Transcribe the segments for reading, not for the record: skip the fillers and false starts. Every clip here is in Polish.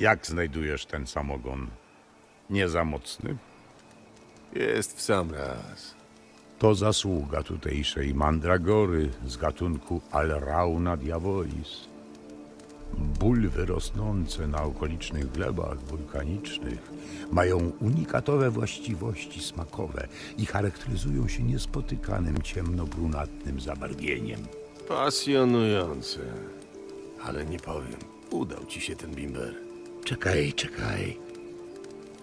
Jak znajdujesz ten samogon? Nie za mocny? Jest w sam raz. To zasługa tutejszej mandragory z gatunku Alrauna Diabolis. Bulwy rosnące na okolicznych glebach wulkanicznych mają unikatowe właściwości smakowe i charakteryzują się niespotykanym ciemnobrunatnym zabarwieniem. Pasjonujące, ale nie powiem. Udał ci się ten bimber. Czekaj.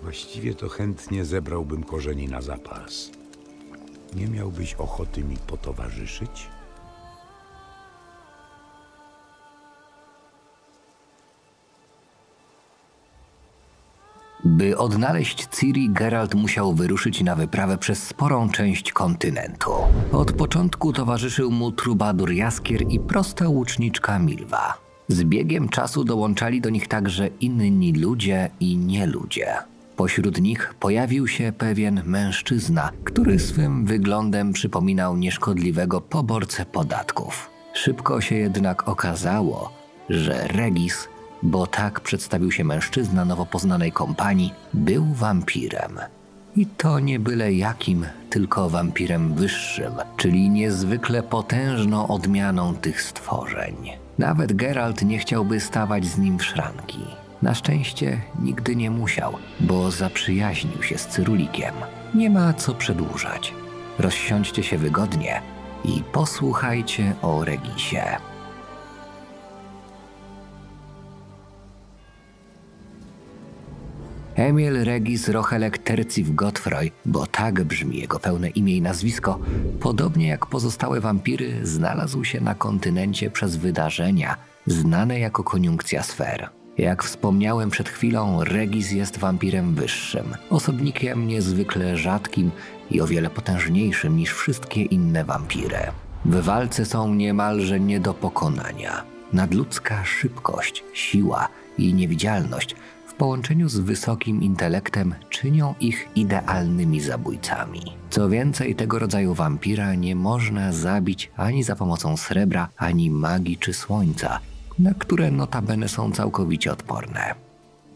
Właściwie to chętnie zebrałbym korzeni na zapas. Nie miałbyś ochoty mi potowarzyszyć? By odnaleźć Ciri, Geralt musiał wyruszyć na wyprawę przez sporą część kontynentu. Od początku towarzyszył mu trubadur Jaskier i prosta łuczniczka Milwa. Z biegiem czasu dołączali do nich także inni ludzie i nieludzie. Pośród nich pojawił się pewien mężczyzna, który swym wyglądem przypominał nieszkodliwego poborcę podatków. Szybko się jednak okazało, że Regis, bo tak przedstawił się mężczyzna nowo poznanej kompanii, był wampirem. I to nie byle jakim, tylko wampirem wyższym, czyli niezwykle potężną odmianą tych stworzeń. Nawet Geralt nie chciałby stawać z nim w szranki. Na szczęście nigdy nie musiał, bo zaprzyjaźnił się z Cyrulikiem. Nie ma co przedłużać. Rozsiądźcie się wygodnie i posłuchajcie o Regisie. Emil Regis Rochelek Tercif Gottfroy, bo tak brzmi jego pełne imię i nazwisko, podobnie jak pozostałe wampiry, znalazł się na kontynencie przez wydarzenia znane jako koniunkcja sfer. Jak wspomniałem przed chwilą, Regis jest wampirem wyższym, osobnikiem niezwykle rzadkim i o wiele potężniejszym niż wszystkie inne wampiry. W walce są niemalże nie do pokonania. Nadludzka szybkość, siła i niewidzialność w połączeniu z wysokim intelektem czynią ich idealnymi zabójcami. Co więcej, tego rodzaju wampira nie można zabić ani za pomocą srebra, ani magii czy słońca, na które notabene są całkowicie odporne.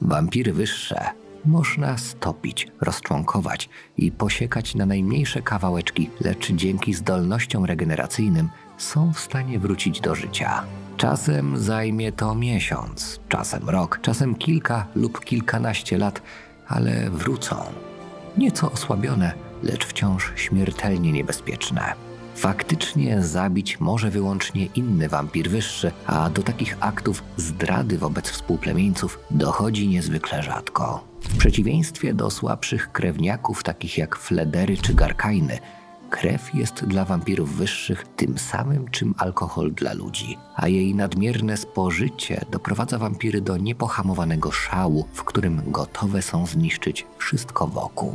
Wampiry wyższe można stopić, rozczłonkować i posiekać na najmniejsze kawałeczki, lecz dzięki zdolnościom regeneracyjnym są w stanie wrócić do życia. Czasem zajmie to miesiąc, czasem rok, czasem kilka lub kilkanaście lat, ale wrócą. Nieco osłabione, lecz wciąż śmiertelnie niebezpieczne. Faktycznie zabić może wyłącznie inny wampir wyższy, a do takich aktów zdrady wobec współplemieńców dochodzi niezwykle rzadko. W przeciwieństwie do słabszych krewniaków takich jak fledery czy garkajny, krew jest dla wampirów wyższych tym samym czym alkohol dla ludzi, a jej nadmierne spożycie doprowadza wampiry do niepohamowanego szału, w którym gotowe są zniszczyć wszystko wokół.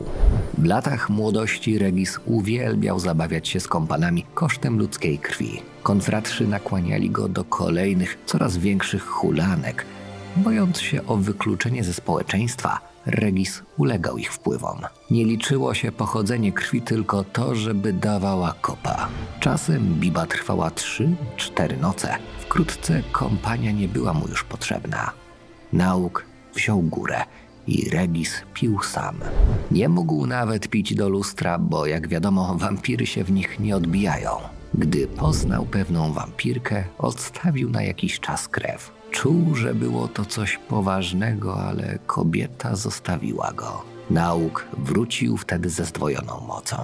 W latach młodości Regis uwielbiał zabawiać się z kompanami kosztem ludzkiej krwi. Konfratrzy nakłaniali go do kolejnych, coraz większych hulanek. Bojąc się o wykluczenie ze społeczeństwa, Regis ulegał ich wpływom. Nie liczyło się pochodzenie krwi, tylko to, żeby dawała kopa. Czasem biba trwała 3-4 noce. Wkrótce kompania nie była mu już potrzebna. Nauk wziął górę i Regis pił sam. Nie mógł nawet pić do lustra, bo jak wiadomo, wampiry się w nich nie odbijają. Gdy poznał pewną wampirkę, odstawił na jakiś czas krew. Czuł, że było to coś poważnego, ale kobieta zostawiła go. Nauk wrócił wtedy ze zdwojoną mocą.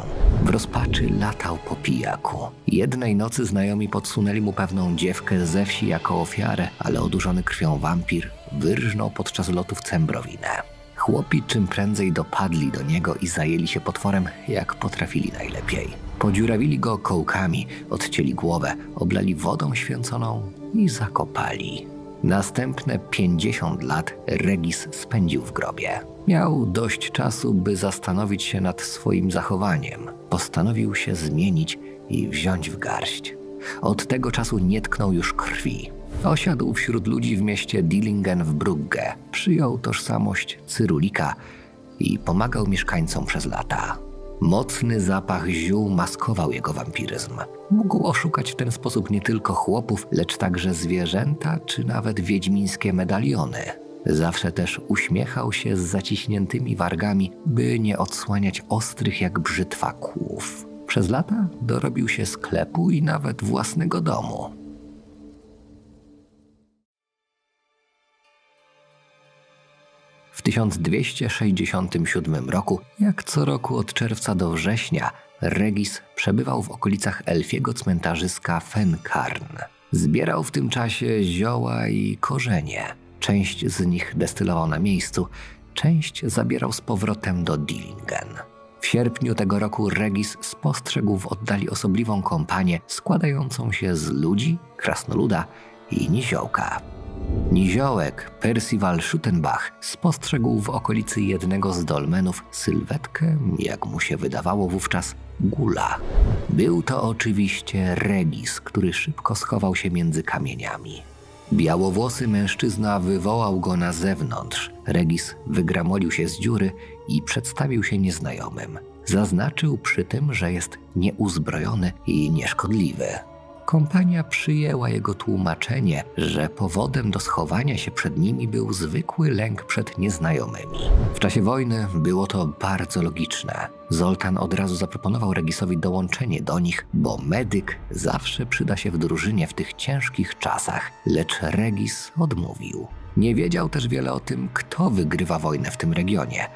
W rozpaczy latał po pijaku. Jednej nocy znajomi podsunęli mu pewną dziewkę ze wsi jako ofiarę, ale odurzony krwią wampir wyrżnął podczas lotu w cembrowinę. Chłopi czym prędzej dopadli do niego i zajęli się potworem, jak potrafili najlepiej. Podziurawili go kołkami, odcięli głowę, oblali wodą święconą i zakopali. Następne 50 lat Regis spędził w grobie. Miał dość czasu, by zastanowić się nad swoim zachowaniem. Postanowił się zmienić i wziąć w garść. Od tego czasu nie tknął już krwi. Osiadł wśród ludzi w mieście Dillingen w Brugge. Przyjął tożsamość Cyrulika i pomagał mieszkańcom przez lata. Mocny zapach ziół maskował jego wampiryzm. Mógł oszukać w ten sposób nie tylko chłopów, lecz także zwierzęta czy nawet wiedźmińskie medaliony. Zawsze też uśmiechał się z zaciśniętymi wargami, by nie odsłaniać ostrych jak brzytwa kłów. Przez lata dorobił się sklepu i nawet własnego domu. W 1267 roku, jak co roku od czerwca do września, Regis przebywał w okolicach elfiego cmentarzyska Fenkarn. Zbierał w tym czasie zioła i korzenie. Część z nich destylował na miejscu, część zabierał z powrotem do Dillingen. W sierpniu tego roku Regis spostrzegł w oddali osobliwą kompanię składającą się z ludzi, krasnoluda i niziołka. Niziołek Percival Schutenbach spostrzegł w okolicy jednego z dolmenów sylwetkę, jak mu się wydawało wówczas, gula. Był to oczywiście Regis, który szybko schował się między kamieniami. Białowłosy mężczyzna wywołał go na zewnątrz. Regis wygramolił się z dziury i przedstawił się nieznajomym. Zaznaczył przy tym, że jest nieuzbrojony i nieszkodliwy. Kompania przyjęła jego tłumaczenie, że powodem do schowania się przed nimi był zwykły lęk przed nieznajomymi. W czasie wojny było to bardzo logiczne. Zoltan od razu zaproponował Regisowi dołączenie do nich, bo medyk zawsze przyda się w drużynie w tych ciężkich czasach, lecz Regis odmówił. Nie wiedział też wiele o tym, kto wygrywa wojnę w tym regionie.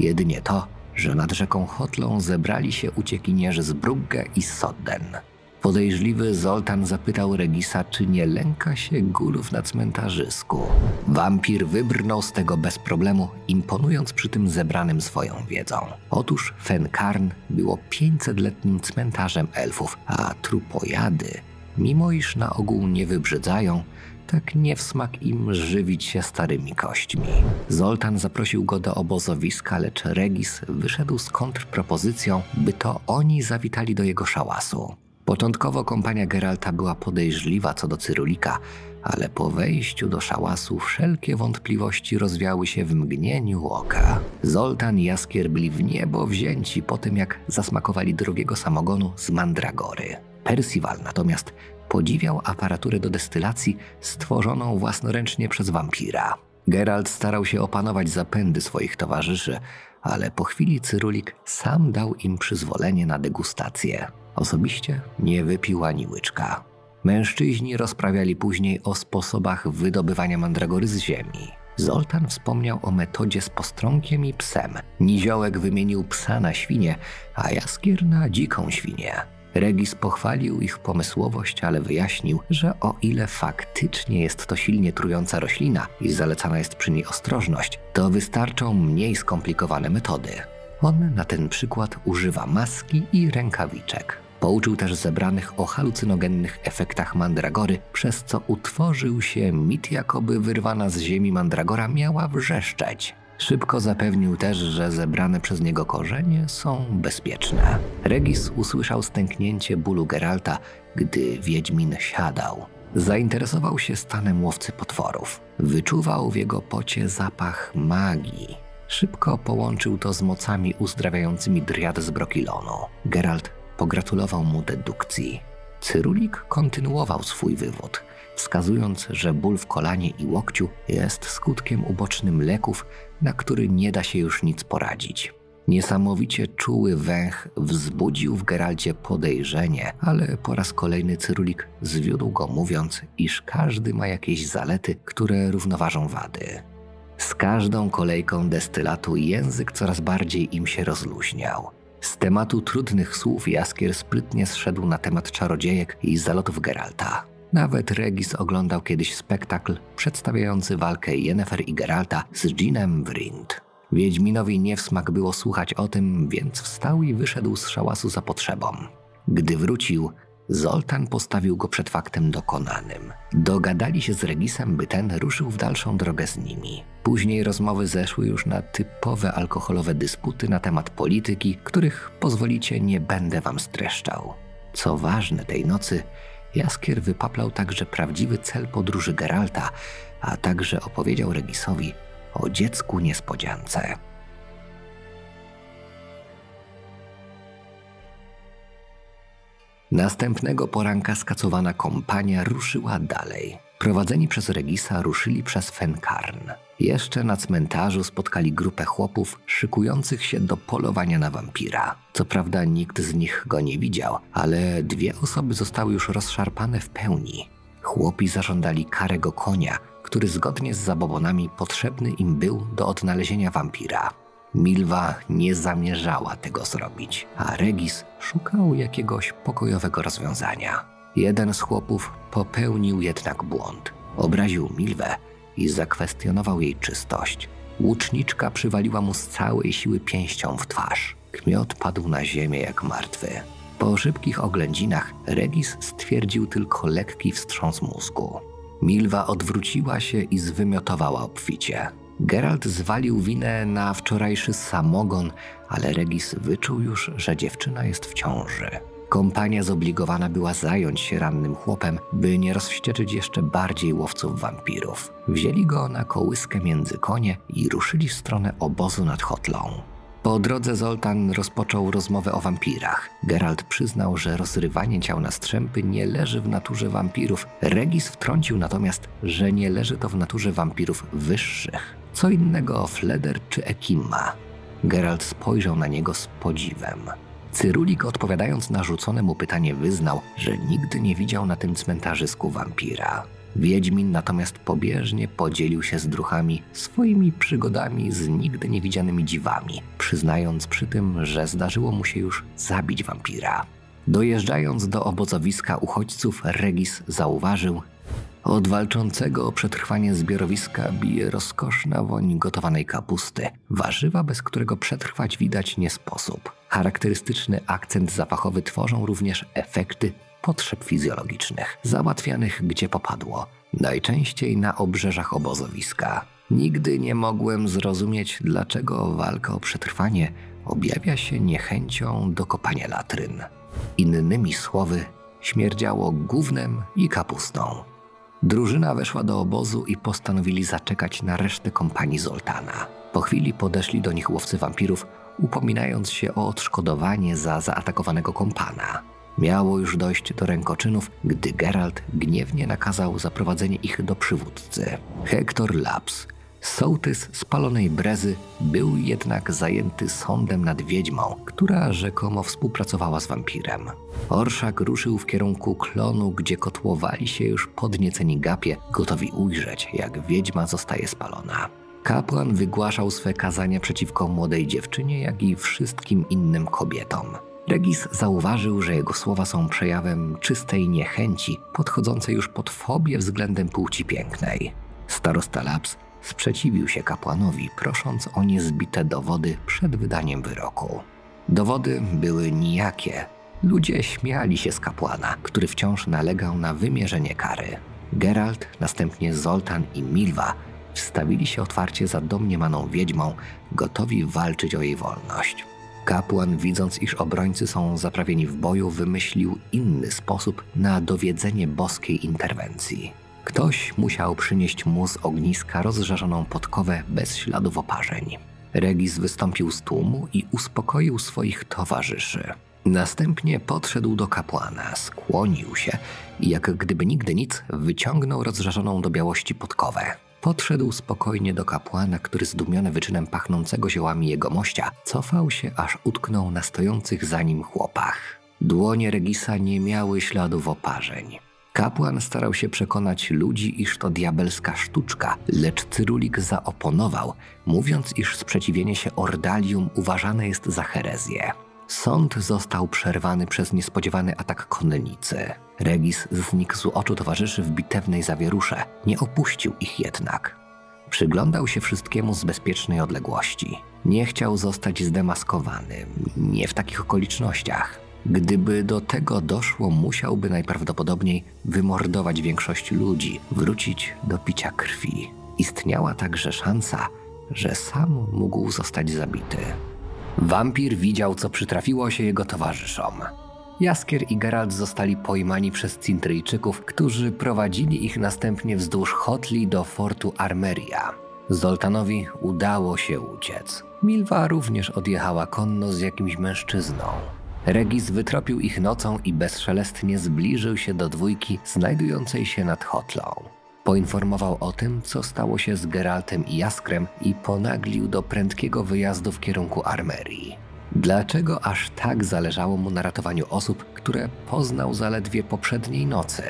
Jedynie to, że nad rzeką Hotlą zebrali się uciekinierzy z Brugge i Sodden. Podejrzliwy Zoltan zapytał Regisa, czy nie lęka się gulów na cmentarzysku. Wampir wybrnął z tego bez problemu, imponując przy tym zebranym swoją wiedzą. Otóż Fenkarn było 500-letnim cmentarzem elfów, a trupojady, mimo iż na ogół nie wybrzydzają, tak nie w smak im żywić się starymi kośćmi. Zoltan zaprosił go do obozowiska, lecz Regis wyszedł z kontrpropozycją, by to oni zawitali do jego szałasu. Początkowo kompania Geralta była podejrzliwa co do Cyrulika, ale po wejściu do szałasu wszelkie wątpliwości rozwiały się w mgnieniu oka. Zoltan i Jaskier byli w niebo wzięci po tym, jak zasmakowali drugiego samogonu z Mandragory. Percival natomiast podziwiał aparaturę do destylacji stworzoną własnoręcznie przez wampira. Geralt starał się opanować zapędy swoich towarzyszy, ale po chwili Cyrulik sam dał im przyzwolenie na degustację. Osobiście nie wypił ani łyczka. Mężczyźni rozprawiali później o sposobach wydobywania mandragory z ziemi. Zoltan wspomniał o metodzie z postronkiem i psem. Niziołek wymienił psa na świnię, a Jaskier na dziką świnię. Regis pochwalił ich pomysłowość, ale wyjaśnił, że o ile faktycznie jest to silnie trująca roślina i zalecana jest przy niej ostrożność, to wystarczą mniej skomplikowane metody. On na ten przykład używa maski i rękawiczek. Pouczył też zebranych o halucynogennych efektach mandragory, przez co utworzył się mit, jakoby wyrwana z ziemi mandragora miała wrzeszczeć. Szybko zapewnił też, że zebrane przez niego korzenie są bezpieczne. Regis usłyszał stęknięcie bólu Geralta, gdy wiedźmin siadał. Zainteresował się stanem łowcy potworów. Wyczuwał w jego pocie zapach magii. Szybko połączył to z mocami uzdrawiającymi dryad z Brokilonu. Geralt pogratulował mu dedukcji. Cyrulik kontynuował swój wywód, wskazując, że ból w kolanie i łokciu jest skutkiem ubocznym leków, na który nie da się już nic poradzić. Niesamowicie czuły węch wzbudził w Geralcie podejrzenie, ale po raz kolejny Cyrulik zwiódł go, mówiąc, iż każdy ma jakieś zalety, które równoważą wady. Z każdą kolejką destylatu język coraz bardziej im się rozluźniał. Z tematu trudnych słów Jaskier sprytnie zszedł na temat czarodziejek i zalotów Geralta. Nawet Regis oglądał kiedyś spektakl przedstawiający walkę Yennefer i Geralta z Dżinem w Rind. Wiedźminowi nie w smak było słuchać o tym, więc wstał i wyszedł z szałasu za potrzebą. Gdy wrócił, Zoltan postawił go przed faktem dokonanym. Dogadali się z Regisem, by ten ruszył w dalszą drogę z nimi. Później rozmowy zeszły już na typowe alkoholowe dysputy na temat polityki, których, pozwolicie, nie będę wam streszczał. Co ważne, tej nocy Jaskier wypaplał także prawdziwy cel podróży Geralta, a także opowiedział Regisowi o dziecku niespodziance. Następnego poranka skacowana kompania ruszyła dalej. prowadzeni przez Regisa, ruszyli przez Fenkarn. Jeszcze na cmentarzu spotkali grupę chłopów szykujących się do polowania na wampira. Co prawda nikt z nich go nie widział, ale dwie osoby zostały już rozszarpane w pełni. Chłopi zażądali karego konia, który zgodnie z zabobonami potrzebny im był do odnalezienia wampira. Milwa nie zamierzała tego zrobić, a Regis szukał jakiegoś pokojowego rozwiązania. Jeden z chłopów popełnił jednak błąd. Obraził Milwę i zakwestionował jej czystość. Łuczniczka przywaliła mu z całej siły pięścią w twarz. Kmiot padł na ziemię jak martwy. Po szybkich oględzinach Regis stwierdził tylko lekki wstrząs mózgu. Milwa odwróciła się i zwymiotowała obficie. Geralt zwalił winę na wczorajszy samogon, ale Regis wyczuł już, że dziewczyna jest w ciąży. Kompania zobligowana była zająć się rannym chłopem, by nie rozwścieczyć jeszcze bardziej łowców wampirów. Wzięli go na kołyskę między konie i ruszyli w stronę obozu nad Hotlą. Po drodze Zoltan rozpoczął rozmowę o wampirach. Geralt przyznał, że rozrywanie ciał na strzępy nie leży w naturze wampirów. Regis wtrącił natomiast, że nie leży to w naturze wampirów wyższych. Co innego Fleder czy Ekimma. Geralt spojrzał na niego z podziwem. Cyrulik, odpowiadając na rzucone mu pytanie, wyznał, że nigdy nie widział na tym cmentarzysku wampira. Wiedźmin natomiast pobieżnie podzielił się z druchami swoimi przygodami z nigdy niewidzianymi dziwami, przyznając przy tym, że zdarzyło mu się już zabić wampira. Dojeżdżając do obozowiska uchodźców, Regis zauważył: od walczącego o przetrwanie zbiorowiska bije rozkoszna woń gotowanej kapusty, warzywa, bez którego przetrwać widać nie sposób. Charakterystyczny akcent zapachowy tworzą również efekty potrzeb fizjologicznych, załatwianych gdzie popadło, najczęściej na obrzeżach obozowiska. Nigdy nie mogłem zrozumieć, dlaczego walka o przetrwanie objawia się niechęcią do kopania latryn. Innymi słowy, śmierdziało gównem i kapustą. Drużyna weszła do obozu i postanowili zaczekać na resztę kompanii Zoltana. Po chwili podeszli do nich łowcy wampirów, upominając się o odszkodowanie za zaatakowanego kompana. Miało już dojść do rękoczynów, gdy Geralt gniewnie nakazał zaprowadzenie ich do przywódcy. Hector Laps, sołtys spalonej Brezy, był jednak zajęty sądem nad wiedźmą, która rzekomo współpracowała z wampirem. Orszak ruszył w kierunku klonu, gdzie kotłowali się już podnieceni gapie, gotowi ujrzeć, jak wiedźma zostaje spalona. Kapłan wygłaszał swe kazania przeciwko młodej dziewczynie, jak i wszystkim innym kobietom. Regis zauważył, że jego słowa są przejawem czystej niechęci, podchodzącej już pod fobię względem płci pięknej. Starosta Laps sprzeciwił się kapłanowi, prosząc o niezbite dowody przed wydaniem wyroku. Dowody były nijakie. Ludzie śmiali się z kapłana, który wciąż nalegał na wymierzenie kary. Geralt, następnie Zoltan i Milwa wstawili się otwarcie za domniemaną wiedźmą, gotowi walczyć o jej wolność. Kapłan, widząc, iż obrońcy są zaprawieni w boju, wymyślił inny sposób na dowiedzenie boskiej interwencji. Ktoś musiał przynieść mu z ogniska rozżarzoną podkowę bez śladów oparzeń. Regis wystąpił z tłumu i uspokoił swoich towarzyszy. Następnie podszedł do kapłana, skłonił się i jak gdyby nigdy nic wyciągnął rozżarzoną do białości podkowę. Podszedł spokojnie do kapłana, który zdumiony wyczynem pachnącego ziołami jegomościa cofał się, aż utknął na stojących za nim chłopach. Dłonie Regisa nie miały śladów oparzeń. Kapłan starał się przekonać ludzi, iż to diabelska sztuczka, lecz Cyrulik zaoponował, mówiąc, iż sprzeciwienie się Ordalium uważane jest za herezję. Sąd został przerwany przez niespodziewany atak konnicy. Regis znikł z oczu towarzyszy w bitewnej zawierusze, nie opuścił ich jednak. Przyglądał się wszystkiemu z bezpiecznej odległości. Nie chciał zostać zdemaskowany, nie w takich okolicznościach. Gdyby do tego doszło, musiałby najprawdopodobniej wymordować większość ludzi, wrócić do picia krwi. Istniała także szansa, że sam mógł zostać zabity. Wampir widział, co przytrafiło się jego towarzyszom. Jaskier i Geralt zostali pojmani przez Cintryjczyków, którzy prowadzili ich następnie wzdłuż Hotli do fortu Armeria. Zoltanowi udało się uciec. Milwa również odjechała konno z jakimś mężczyzną. Regis wytropił ich nocą i bezszelestnie zbliżył się do dwójki znajdującej się nad Hotlą. Poinformował o tym, co stało się z Geraltem i Jaskrem i ponaglił do prędkiego wyjazdu w kierunku Armerii. Dlaczego aż tak zależało mu na ratowaniu osób, które poznał zaledwie poprzedniej nocy?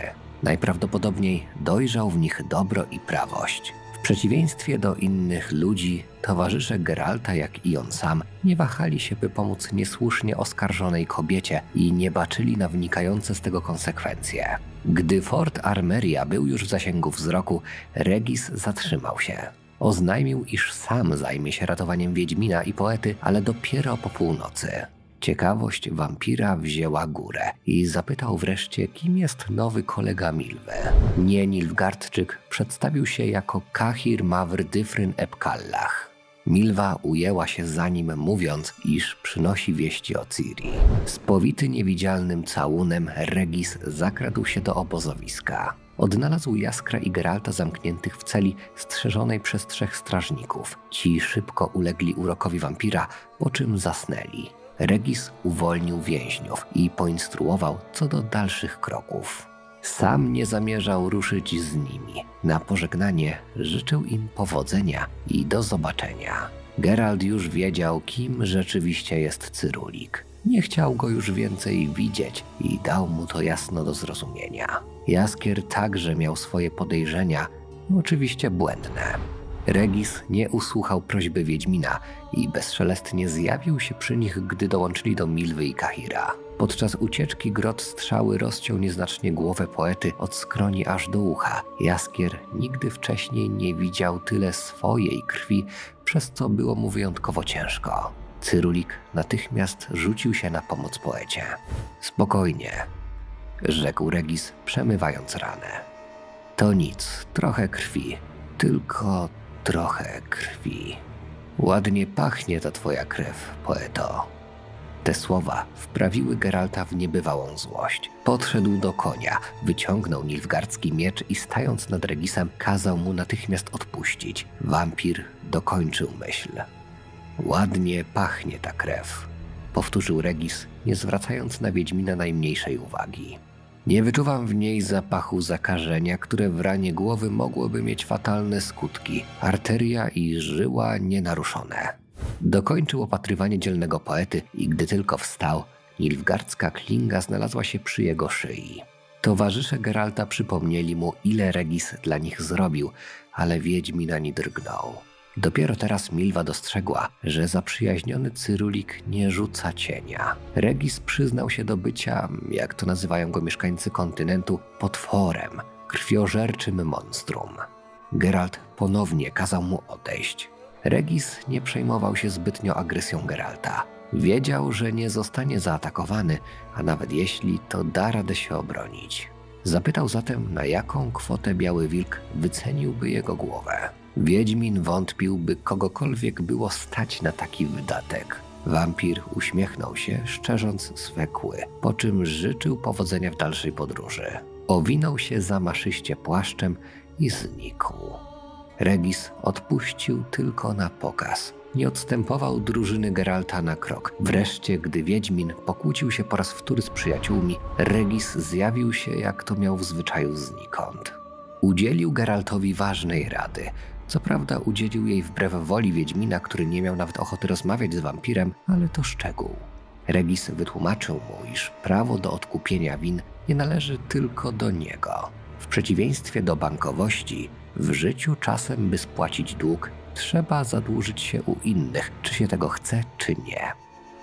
Najprawdopodobniej dojrzał w nich dobro i prawość. W przeciwieństwie do innych ludzi, towarzysze Geralta, jak i on sam, nie wahali się, by pomóc niesłusznie oskarżonej kobiecie i nie baczyli na wynikające z tego konsekwencje. Gdy Fort Armeria był już w zasięgu wzroku, Regis zatrzymał się. Oznajmił, iż sam zajmie się ratowaniem Wiedźmina i poety, ale dopiero po północy. Ciekawość wampira wzięła górę i zapytał wreszcie, kim jest nowy kolega Milwy. Nie Nilfgaardczyk przedstawił się jako Kahir Mawr Dyfryn Epkallach. Milwa ujęła się za nim, mówiąc, iż przynosi wieści o Ciri. Spowity niewidzialnym całunem, Regis zakradł się do obozowiska. Odnalazł Jaskra i Geralta zamkniętych w celi strzeżonej przez 3 strażników. Ci szybko ulegli urokowi wampira, po czym zasnęli. Regis uwolnił więźniów i poinstruował co do dalszych kroków. Sam nie zamierzał ruszyć z nimi. Na pożegnanie życzył im powodzenia i do zobaczenia. Geralt już wiedział, kim rzeczywiście jest Cyrulik. Nie chciał go już więcej widzieć i dał mu to jasno do zrozumienia. Jaskier także miał swoje podejrzenia, oczywiście błędne. Regis nie usłuchał prośby Wiedźmina i bezszelestnie zjawił się przy nich, gdy dołączyli do Milwy i Kahira. Podczas ucieczki grot strzały rozciął nieznacznie głowę poety od skroni aż do ucha. Jaskier nigdy wcześniej nie widział tyle swojej krwi, przez co było mu wyjątkowo ciężko. Cyrulik natychmiast rzucił się na pomoc poecie. Spokojnie, rzekł Regis, przemywając ranę. To nic, trochę krwi, tylko trochę krwi. Ładnie pachnie ta twoja krew, poeto. Te słowa wprawiły Geralta w niebywałą złość. Podszedł do konia, wyciągnął nilfgaardzki miecz i stając nad Regisem kazał mu natychmiast odpuścić. Wampir dokończył myśl. Ładnie pachnie ta krew, powtórzył Regis, nie zwracając na Wiedźmina najmniejszej uwagi. Nie wyczuwam w niej zapachu zakażenia, które w ranie głowy mogłoby mieć fatalne skutki. Arteria i żyła nienaruszone. Dokończył opatrywanie dzielnego poety i gdy tylko wstał, nilfgaardzka klinga znalazła się przy jego szyi. Towarzysze Geralta przypomnieli mu, ile Regis dla nich zrobił, ale Wiedźmin ani drgnął. Dopiero teraz Milwa dostrzegła, że zaprzyjaźniony Cyrulik nie rzuca cienia. Regis przyznał się do bycia, jak to nazywają go mieszkańcy kontynentu, potworem, krwiożerczym monstrum. Geralt ponownie kazał mu odejść. Regis nie przejmował się zbytnio agresją Geralta. Wiedział, że nie zostanie zaatakowany, a nawet jeśli, to da radę się obronić. Zapytał zatem, na jaką kwotę Biały Wilk wyceniłby jego głowę. Wiedźmin wątpił, by kogokolwiek było stać na taki wydatek. Wampir uśmiechnął się, szczerząc swe kły, po czym życzył powodzenia w dalszej podróży. Owinął się zamaszyście płaszczem i znikł. Regis odpuścił tylko na pokaz. Nie odstępował drużyny Geralta na krok. Wreszcie, gdy Wiedźmin pokłócił się po raz wtóry z przyjaciółmi, Regis zjawił się, jak to miał w zwyczaju, znikąd. Udzielił Geraltowi ważnej rady. Co prawda udzielił jej wbrew woli Wiedźmina, który nie miał nawet ochoty rozmawiać z wampirem, ale to szczegół. Regis wytłumaczył mu, iż prawo do odkupienia win nie należy tylko do niego. W przeciwieństwie do bankowości, w życiu czasem, by spłacić dług, trzeba zadłużyć się u innych, czy się tego chce, czy nie.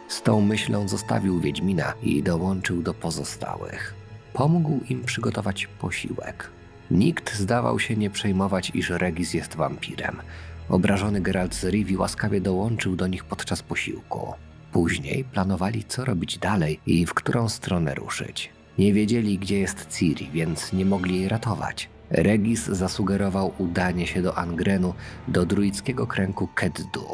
Z tą myślą zostawił Wiedźmina i dołączył do pozostałych. Pomógł im przygotować posiłek. Nikt zdawał się nie przejmować, iż Regis jest wampirem. Obrażony Geralt z Rivii łaskawie dołączył do nich podczas posiłku. Później planowali, co robić dalej i w którą stronę ruszyć. Nie wiedzieli, gdzie jest Ciri, więc nie mogli jej ratować. Regis zasugerował udanie się do Angrenu, do druidzkiego kręgu Keddu.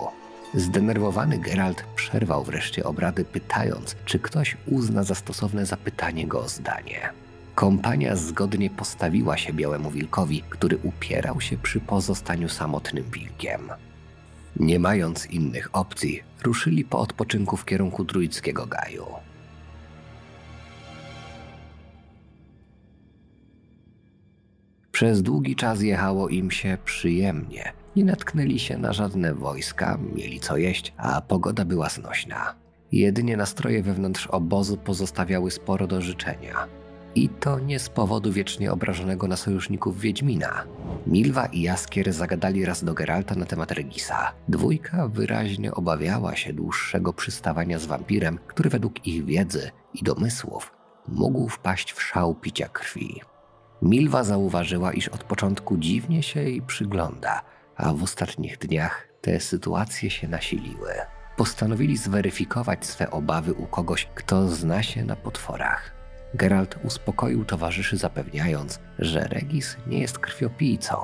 Zdenerwowany Geralt przerwał wreszcie obrady, pytając, czy ktoś uzna za stosowne zapytanie go o zdanie. Kompania zgodnie postawiła się Białemu Wilkowi, który upierał się przy pozostaniu samotnym wilkiem. Nie mając innych opcji, ruszyli po odpoczynku w kierunku druidzkiego gaju. Przez długi czas jechało im się przyjemnie. Nie natknęli się na żadne wojska, mieli co jeść, a pogoda była znośna. Jedynie nastroje wewnątrz obozu pozostawiały sporo do życzenia. I to nie z powodu wiecznie obrażonego na sojuszników Wiedźmina. Milwa i Jaskier zagadali raz do Geralta na temat Regisa. Dwójka wyraźnie obawiała się dłuższego przystawania z wampirem, który według ich wiedzy i domysłów mógł wpaść w szał picia krwi. Milwa zauważyła, iż od początku dziwnie się jej przygląda, a w ostatnich dniach te sytuacje się nasiliły. Postanowili zweryfikować swe obawy u kogoś, kto zna się na potworach. Geralt uspokoił towarzyszy, zapewniając, że Regis nie jest krwiopijcą.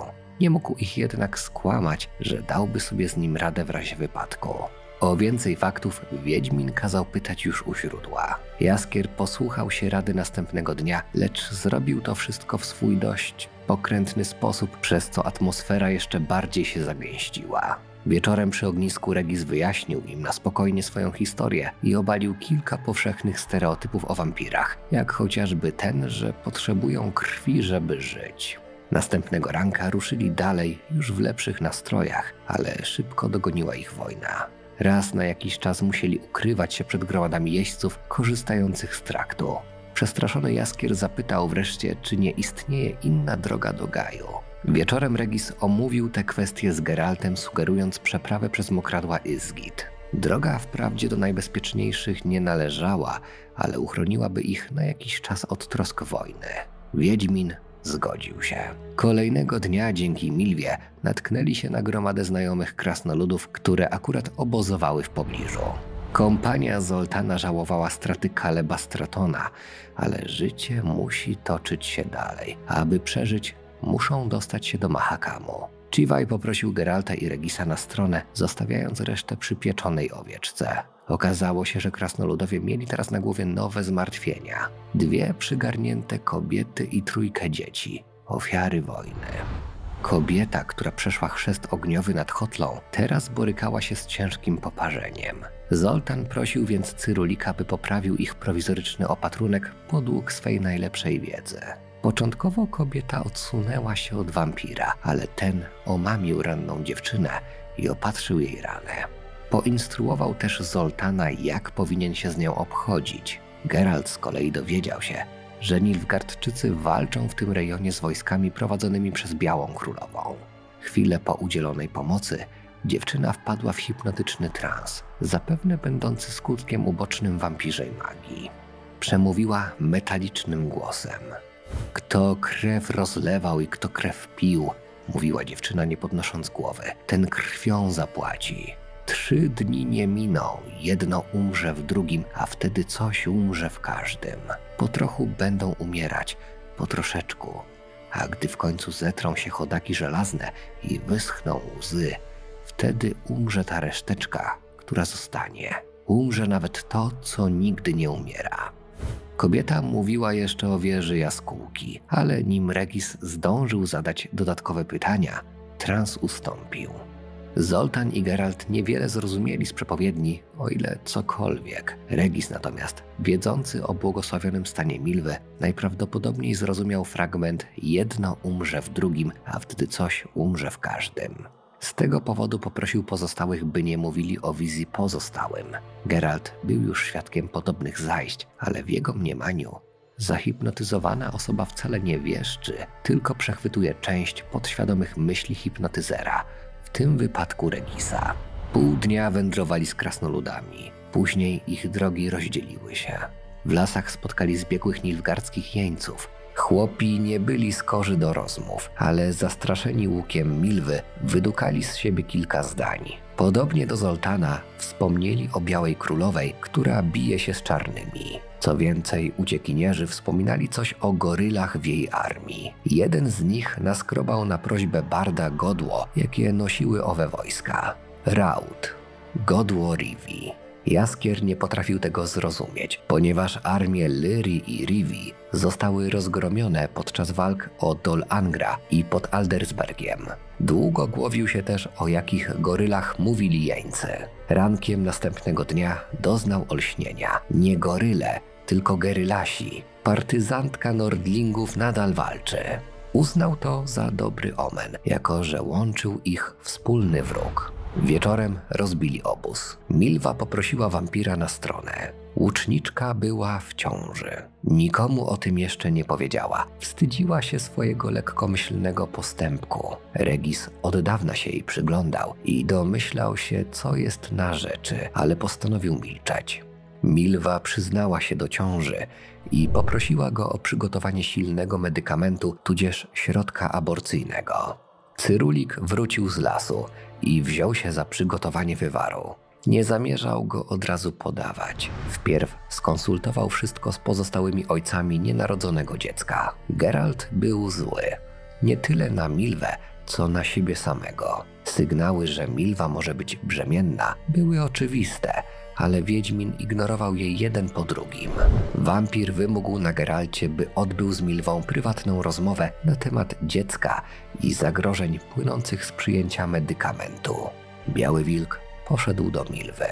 Nie mógł ich jednak skłamać, że dałby sobie z nim radę w razie wypadku. O więcej faktów Wiedźmin kazał pytać już u źródła. Jaskier posłuchał się rady następnego dnia, lecz zrobił to wszystko w swój dość pokrętny sposób, przez co atmosfera jeszcze bardziej się zagęściła. Wieczorem przy ognisku Regis wyjaśnił im na spokojnie swoją historię i obalił kilka powszechnych stereotypów o wampirach, jak chociażby ten, że potrzebują krwi, żeby żyć. Następnego ranka ruszyli dalej, już w lepszych nastrojach, ale szybko dogoniła ich wojna. Raz na jakiś czas musieli ukrywać się przed gromadami jeźdźców korzystających z traktu. Przestraszony Jaskier zapytał wreszcie, czy nie istnieje inna droga do Gaju. Wieczorem Regis omówił te kwestie z Geraltem, sugerując przeprawę przez mokradła Izgit. Droga wprawdzie do najbezpieczniejszych nie należała, ale uchroniłaby ich na jakiś czas od trosk wojny. Wiedźmin zgodził się. Kolejnego dnia dzięki Milwie natknęli się na gromadę znajomych krasnoludów, które akurat obozowały w pobliżu. Kompania Zoltana żałowała straty Kaleba Stratona, ale życie musi toczyć się dalej. Aby przeżyć, muszą dostać się do Mahakamu. Chivaj poprosił Geralta i Regisa na stronę, zostawiając resztę przy pieczonej owieczce. Okazało się, że krasnoludowie mieli teraz na głowie nowe zmartwienia. Dwie przygarnięte kobiety i trójkę dzieci. Ofiary wojny. Kobieta, która przeszła chrzest ogniowy nad Hotlą, teraz borykała się z ciężkim poparzeniem. Zoltan prosił więc Cyrulika, by poprawił ich prowizoryczny opatrunek podług swej najlepszej wiedzy. Początkowo kobieta odsunęła się od wampira, ale ten omamił ranną dziewczynę i opatrzył jej ranę. Poinstruował też Zoltana, jak powinien się z nią obchodzić. Geralt z kolei dowiedział się, że Nilfgaardczycy walczą w tym rejonie z wojskami prowadzonymi przez Białą Królową. Chwilę po udzielonej pomocy dziewczyna wpadła w hipnotyczny trans, zapewne będący skutkiem ubocznym wampirzej magii. Przemówiła metalicznym głosem. Kto krew rozlewał i kto krew pił, mówiła dziewczyna nie podnosząc głowy, ten krwią zapłaci. 3 dni nie miną, jedno umrze w drugim, a wtedy coś umrze w każdym. Po trochu będą umierać, po troszeczku, a gdy w końcu zetrą się chodaki żelazne i wyschną łzy, wtedy umrze ta reszteczka, która zostanie. Umrze nawet to, co nigdy nie umiera. Kobieta mówiła jeszcze o wieży jaskółki, ale nim Regis zdążył zadać dodatkowe pytania, trans ustąpił. Zoltan i Geralt niewiele zrozumieli z przepowiedni, o ile cokolwiek. Regis natomiast, wiedzący o błogosławionym stanie Milwy, najprawdopodobniej zrozumiał fragment jedno umrze w drugim, a wtedy coś umrze w każdym. Z tego powodu poprosił pozostałych, by nie mówili o wizji pozostałym. Geralt był już świadkiem podobnych zajść, ale w jego mniemaniu zahipnotyzowana osoba wcale nie wieszczy, tylko przechwytuje część podświadomych myśli hipnotyzera, w tym wypadku Regisa. Pół dnia wędrowali z krasnoludami. Później ich drogi rozdzieliły się. W lasach spotkali zbiegłych nilfgaardzkich jeńców. Chłopi nie byli skorzy do rozmów, ale zastraszeni łukiem Milwy wydukali z siebie kilka zdań. Podobnie do Zoltana wspomnieli o Białej Królowej, która bije się z czarnymi. Co więcej, uciekinierzy wspominali coś o gorylach w jej armii. Jeden z nich naskrobał na prośbę barda godło, jakie nosiły owe wojska. Raud. Godło Rivi. Jaskier nie potrafił tego zrozumieć, ponieważ armie Lyrii i Rivi zostały rozgromione podczas walk o Dol Angra i pod Aldersbergiem. Długo głowił się też, o jakich gorylach mówili jeńcy. Rankiem następnego dnia doznał olśnienia. Nie goryle, tylko gerylasi. Partyzantka Nordlingów nadal walczy. Uznał to za dobry omen, jako że łączył ich wspólny wróg. Wieczorem rozbili obóz. Milwa poprosiła wampira na stronę. Łuczniczka była w ciąży. Nikomu o tym jeszcze nie powiedziała. Wstydziła się swojego lekkomyślnego postępku. Regis od dawna się jej przyglądał i domyślał się, co jest na rzeczy, ale postanowił milczeć. Milwa przyznała się do ciąży i poprosiła go o przygotowanie silnego medykamentu, tudzież środka aborcyjnego. Cyrulik wrócił z lasu i wziął się za przygotowanie wywaru. Nie zamierzał go od razu podawać. Wpierw skonsultował wszystko z pozostałymi ojcami nienarodzonego dziecka. Geralt był zły. Nie tyle na Milwę, co na siebie samego. Sygnały, że Milwa może być brzemienna, były oczywiste, ale Wiedźmin ignorował je jeden po drugim. Wampir wymógł na Geralcie, by odbył z Milwą prywatną rozmowę na temat dziecka i zagrożeń płynących z przyjęcia medykamentu. Biały Wilk poszedł do Milwy.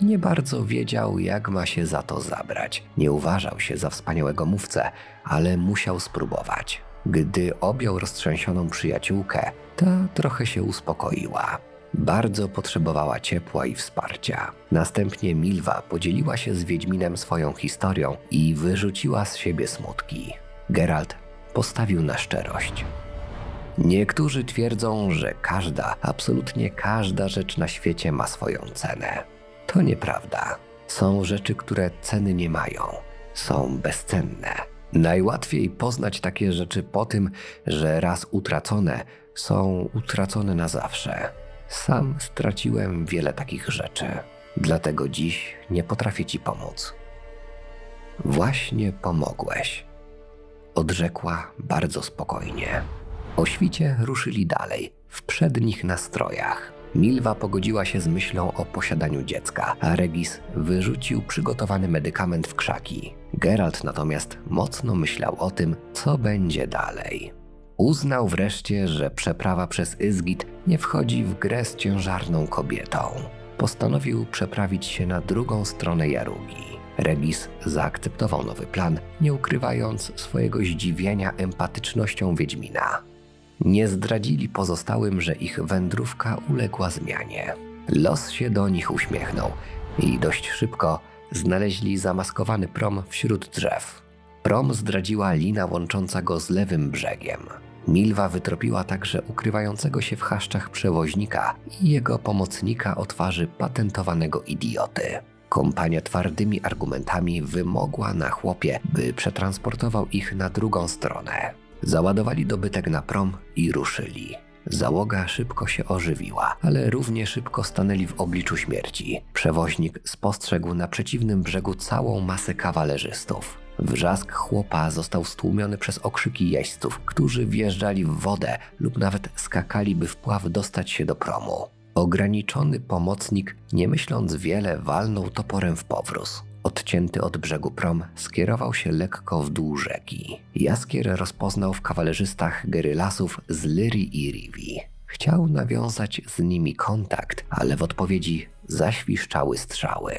Nie bardzo wiedział, jak ma się za to zabrać. Nie uważał się za wspaniałego mówcę, ale musiał spróbować. Gdy objął roztrzęsioną przyjaciółkę, ta trochę się uspokoiła. Bardzo potrzebowała ciepła i wsparcia. Następnie Milwa podzieliła się z Wiedźminem swoją historią i wyrzuciła z siebie smutki. Geralt postawił na szczerość. Niektórzy twierdzą, że każda, absolutnie każda rzecz na świecie ma swoją cenę. To nieprawda. Są rzeczy, które ceny nie mają. Są bezcenne. Najłatwiej poznać takie rzeczy po tym, że raz utracone, są utracone na zawsze. Sam straciłem wiele takich rzeczy, dlatego dziś nie potrafię ci pomóc. Właśnie pomogłeś, odrzekła bardzo spokojnie. O świcie ruszyli dalej, w przednich nastrojach. Milwa pogodziła się z myślą o posiadaniu dziecka, a Regis wyrzucił przygotowany medykament w krzaki. Geralt natomiast mocno myślał o tym, co będzie dalej. Uznał wreszcie, że przeprawa przez Izgit nie wchodzi w grę z ciężarną kobietą. Postanowił przeprawić się na drugą stronę Jarugi. Regis zaakceptował nowy plan, nie ukrywając swojego zdziwienia empatycznością Wiedźmina. Nie zdradzili pozostałym, że ich wędrówka uległa zmianie. Los się do nich uśmiechnął i dość szybko znaleźli zamaskowany prom wśród drzew. Prom zdradziła lina łącząca go z lewym brzegiem. Milwa wytropiła także ukrywającego się w chaszczach przewoźnika i jego pomocnika o twarzy patentowanego idioty. Kompania twardymi argumentami wymogła na chłopie, by przetransportował ich na drugą stronę. Załadowali dobytek na prom i ruszyli. Załoga szybko się ożywiła, ale równie szybko stanęli w obliczu śmierci. Przewoźnik spostrzegł na przeciwnym brzegu całą masę kawalerzystów. Wrzask chłopa został stłumiony przez okrzyki jeźdźców, którzy wjeżdżali w wodę lub nawet skakali, by wpław dostać się do promu. Ograniczony pomocnik, nie myśląc wiele, walnął toporem w powróz. Odcięty od brzegu prom skierował się lekko w dół rzeki. Jaskier rozpoznał w kawalerzystach gerylasów z Lyrii i Rivi. Chciał nawiązać z nimi kontakt, ale w odpowiedzi zaświszczały strzały.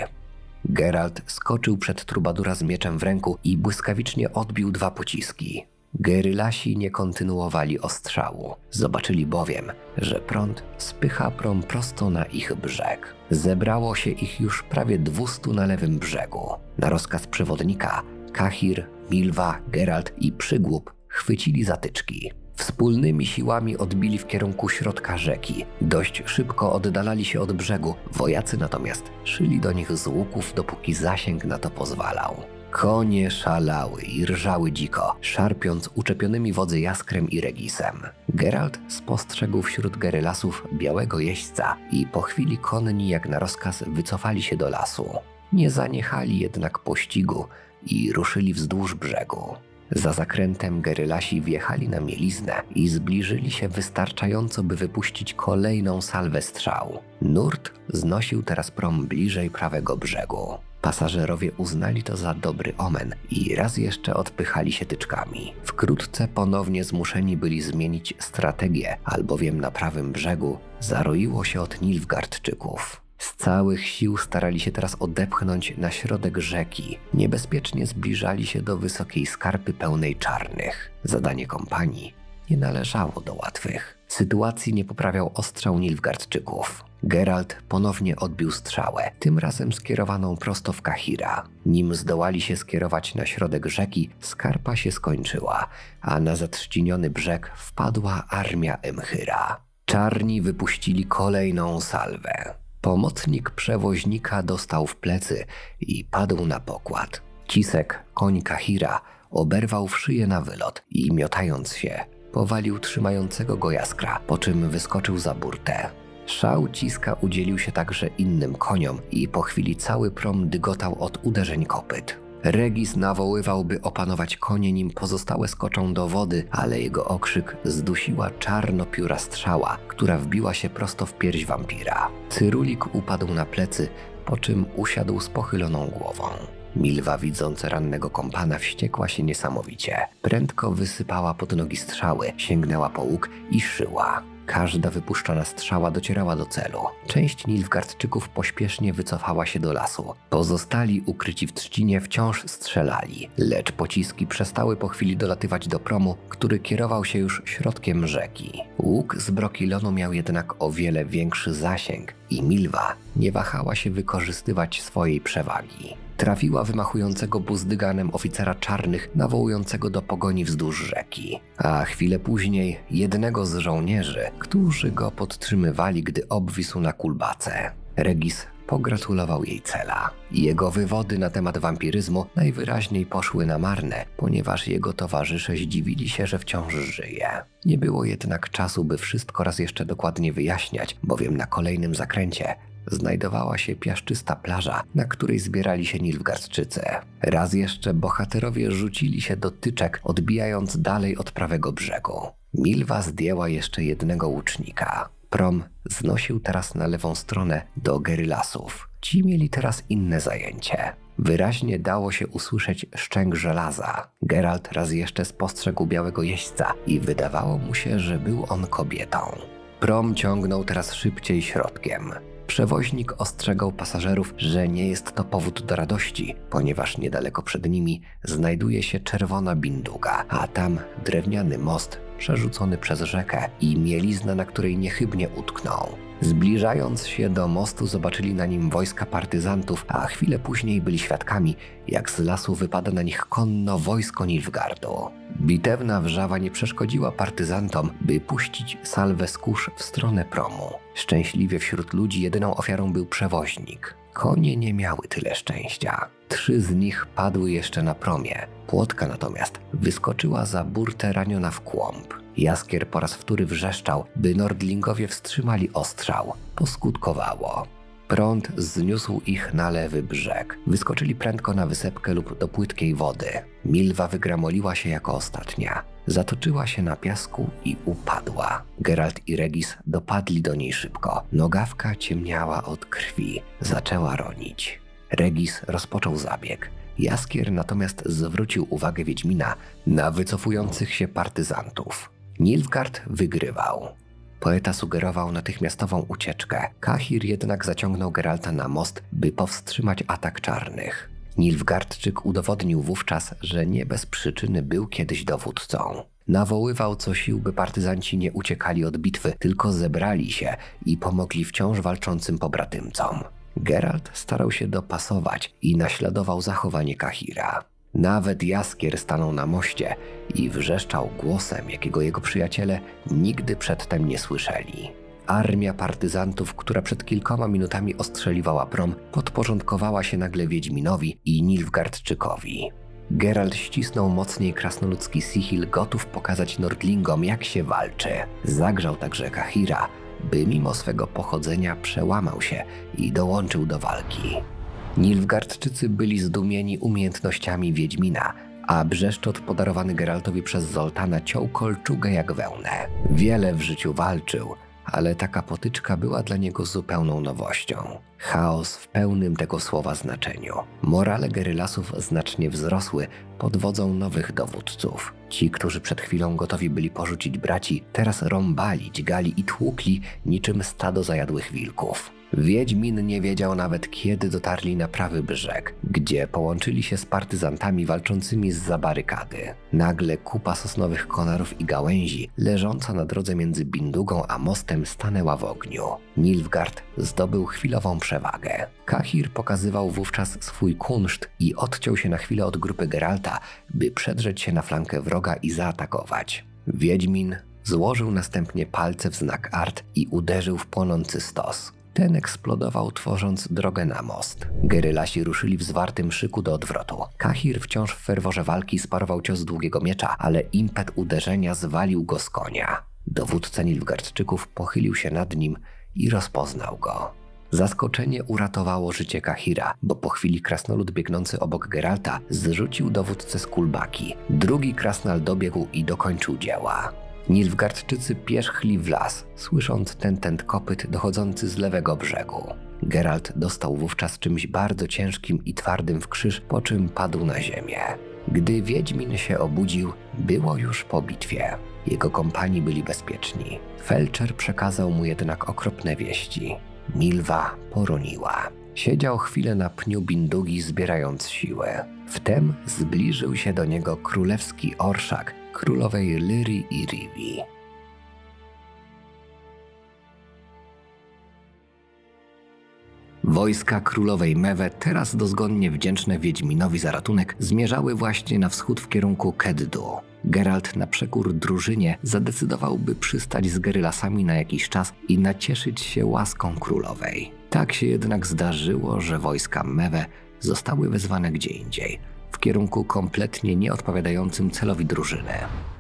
Geralt skoczył przed trubadura z mieczem w ręku i błyskawicznie odbił dwa pociski. Gerylasi nie kontynuowali ostrzału. Zobaczyli bowiem, że prąd spycha prom prosto na ich brzeg. Zebrało się ich już prawie 200 na lewym brzegu. Na rozkaz przewodnika Kahir, Milwa, Geralt i Przygłup chwycili zatyczki. Wspólnymi siłami odbili w kierunku środka rzeki. Dość szybko oddalali się od brzegu, wojacy natomiast szyli do nich z łuków, dopóki zasięg na to pozwalał. Konie szalały i rżały dziko, szarpiąc uczepionymi wodzy Jaskrem i Regisem. Geralt spostrzegł wśród gerylasów białego jeźdźca i po chwili konni jak na rozkaz wycofali się do lasu. Nie zaniechali jednak pościgu i ruszyli wzdłuż brzegu. Za zakrętem gerylasi wjechali na mieliznę i zbliżyli się wystarczająco, by wypuścić kolejną salwę strzał. Nurt znosił teraz prom bliżej prawego brzegu. Pasażerowie uznali to za dobry omen i raz jeszcze odpychali się tyczkami. Wkrótce ponownie zmuszeni byli zmienić strategię, albowiem na prawym brzegu zaroiło się od Nilfgaardczyków. Z całych sił starali się teraz odepchnąć na środek rzeki. Niebezpiecznie zbliżali się do wysokiej skarpy pełnej czarnych. Zadanie kompanii nie należało do łatwych. Sytuacji nie poprawiał ostrzał Nilfgaardczyków. Geralt ponownie odbił strzałę, tym razem skierowaną prosto w Kahira. Nim zdołali się skierować na środek rzeki, skarpa się skończyła, a na zatrzciniony brzeg wpadła armia Emhyra. Czarni wypuścili kolejną salwę. Pomocnik przewoźnika dostał w plecy i padł na pokład. Kisek, koń Kahira, oberwał w szyję na wylot i miotając się, powalił trzymającego go jaskra, po czym wyskoczył za burtę. Szał ciska udzielił się także innym koniom i po chwili cały prom dygotał od uderzeń kopyt. Regis nawoływał, by opanować konie, nim pozostałe skoczą do wody, ale jego okrzyk zdusiła czarnopióra strzała, która wbiła się prosto w pierś wampira. Cyrulik upadł na plecy, po czym usiadł z pochyloną głową. Milwa, widząc rannego kompana, wściekła się niesamowicie. Prędko wysypała pod nogi strzały, sięgnęła po łuk i szyła. Każda wypuszczona strzała docierała do celu. Część Nilfgaardczyków pośpiesznie wycofała się do lasu. Pozostali ukryci w trzcinie wciąż strzelali, lecz pociski przestały po chwili dolatywać do promu, który kierował się już środkiem rzeki. Łuk z Brokilonu miał jednak o wiele większy zasięg i Milwa nie wahała się wykorzystywać swojej przewagi. Trafiła wymachującego buzdyganem oficera czarnych, nawołującego do pogoni wzdłuż rzeki, a chwilę później jednego z żołnierzy, którzy go podtrzymywali, gdy obwisł na kulbace. Regis pogratulował jej cela. Jego wywody na temat wampiryzmu najwyraźniej poszły na marne, ponieważ jego towarzysze zdziwili się, że wciąż żyje. Nie było jednak czasu, by wszystko raz jeszcze dokładnie wyjaśniać, bowiem na kolejnym zakręcie znajdowała się piaszczysta plaża, na której zbierali się Nilfgaardczycy. Raz jeszcze bohaterowie rzucili się do tyczek, odbijając dalej od prawego brzegu. Milwa zdjęła jeszcze jednego łucznika. Prom znosił teraz na lewą stronę do gerylasów. Ci mieli teraz inne zajęcie. Wyraźnie dało się usłyszeć szczęk żelaza. Geralt raz jeszcze spostrzegł białego jeźdźca i wydawało mu się, że był on kobietą. Prom ciągnął teraz szybciej środkiem. Przewoźnik ostrzegał pasażerów, że nie jest to powód do radości, ponieważ niedaleko przed nimi znajduje się czerwona binduga, a tam drewniany most przerzucony przez rzekę i mielizna, na której niechybnie utknął. Zbliżając się do mostu, zobaczyli na nim wojska partyzantów, a chwilę później byli świadkami, jak z lasu wypada na nich konno wojsko Nilfgaardu. Bitewna wrzawa nie przeszkodziła partyzantom, by puścić salwę z kusz w stronę promu. Szczęśliwie wśród ludzi jedyną ofiarą był przewoźnik. Konie nie miały tyle szczęścia. 3 z nich padły jeszcze na promie. Płotka natomiast wyskoczyła za burtę raniona w kłąb. Jaskier po raz wtóry wrzeszczał, by nordlingowie wstrzymali ostrzał. Poskutkowało. Prąd zniósł ich na lewy brzeg. Wyskoczyli prędko na wysepkę lub do płytkiej wody. Milwa wygramoliła się jako ostatnia. Zatoczyła się na piasku i upadła. Geralt i Regis dopadli do niej szybko. Nogawka ciemniała od krwi. Zaczęła ronić. Regis rozpoczął zabieg. Jaskier natomiast zwrócił uwagę Wiedźmina na wycofujących się partyzantów. Nilfgaard wygrywał. Poeta sugerował natychmiastową ucieczkę. Kahir jednak zaciągnął Geralta na most, by powstrzymać atak czarnych. Nilfgaardczyk udowodnił wówczas, że nie bez przyczyny był kiedyś dowódcą. Nawoływał co sił, by partyzanci nie uciekali od bitwy, tylko zebrali się i pomogli wciąż walczącym pobratymcom. Geralt starał się dopasować i naśladował zachowanie Kahira. Nawet Jaskier stanął na moście i wrzeszczał głosem, jakiego jego przyjaciele nigdy przedtem nie słyszeli. Armia partyzantów, która przed kilkoma minutami ostrzeliwała prom, podporządkowała się nagle Wiedźminowi i Nilfgaardczykowi. Geralt ścisnął mocniej krasnoludzki sihil, gotów pokazać nordlingom, jak się walczy. Zagrzał także Kahira, by mimo swego pochodzenia przełamał się i dołączył do walki. Nilfgaardczycy byli zdumieni umiejętnościami Wiedźmina, a brzeszczot podarowany Geraltowi przez Zoltana ciął kolczugę jak wełnę. Wiele w życiu walczył, ale taka potyczka była dla niego zupełną nowością. Chaos w pełnym tego słowa znaczeniu. Morale gerylasów znacznie wzrosły pod wodzą nowych dowódców. Ci, którzy przed chwilą gotowi byli porzucić braci, teraz rąbali, dźgali i tłukli niczym stado zajadłych wilków. Wiedźmin nie wiedział nawet, kiedy dotarli na prawy brzeg, gdzie połączyli się z partyzantami walczącymi zza barykady. Nagle kupa sosnowych konarów i gałęzi, leżąca na drodze między Bindugą a mostem, stanęła w ogniu. Nilfgaard zdobył chwilową przewagę. Kahir pokazywał wówczas swój kunszt i odciął się na chwilę od grupy Geralta, by przedrzeć się na flankę wroga i zaatakować. Wiedźmin złożył następnie palce w znak art i uderzył w płonący stos. Ten eksplodował, tworząc drogę na most. Gerylasi ruszyli w zwartym szyku do odwrotu. Kahir wciąż w ferworze walki sparował cios długiego miecza, ale impet uderzenia zwalił go z konia. Dowódca Nilfgaardczyków pochylił się nad nim i rozpoznał go. Zaskoczenie uratowało życie Kahira, bo po chwili krasnolud biegnący obok Geralta zrzucił dowódcę z kulbaki. Drugi krasnal dobiegł i dokończył dzieła. Nilfgaardczycy pierzchli w las, słysząc tentent kopyt dochodzący z lewego brzegu. Geralt dostał wówczas czymś bardzo ciężkim i twardym w krzyż, po czym padł na ziemię. Gdy Wiedźmin się obudził, było już po bitwie. Jego kompani byli bezpieczni. Felczer przekazał mu jednak okropne wieści. Milwa poroniła. Siedział chwilę na pniu Bindugi, zbierając siłę. Wtem zbliżył się do niego królewski orszak królowej Lyrii i Rivi. Wojska królowej Mewe, teraz dozgonnie wdzięczne Wiedźminowi za ratunek, zmierzały właśnie na wschód w kierunku Keddu. Geralt na przekór drużynie zadecydował, by przystać z gerylasami na jakiś czas i nacieszyć się łaską królowej. Tak się jednak zdarzyło, że wojska Mewe zostały wezwane gdzie indziej, w kierunku kompletnie nieodpowiadającym celowi drużyny.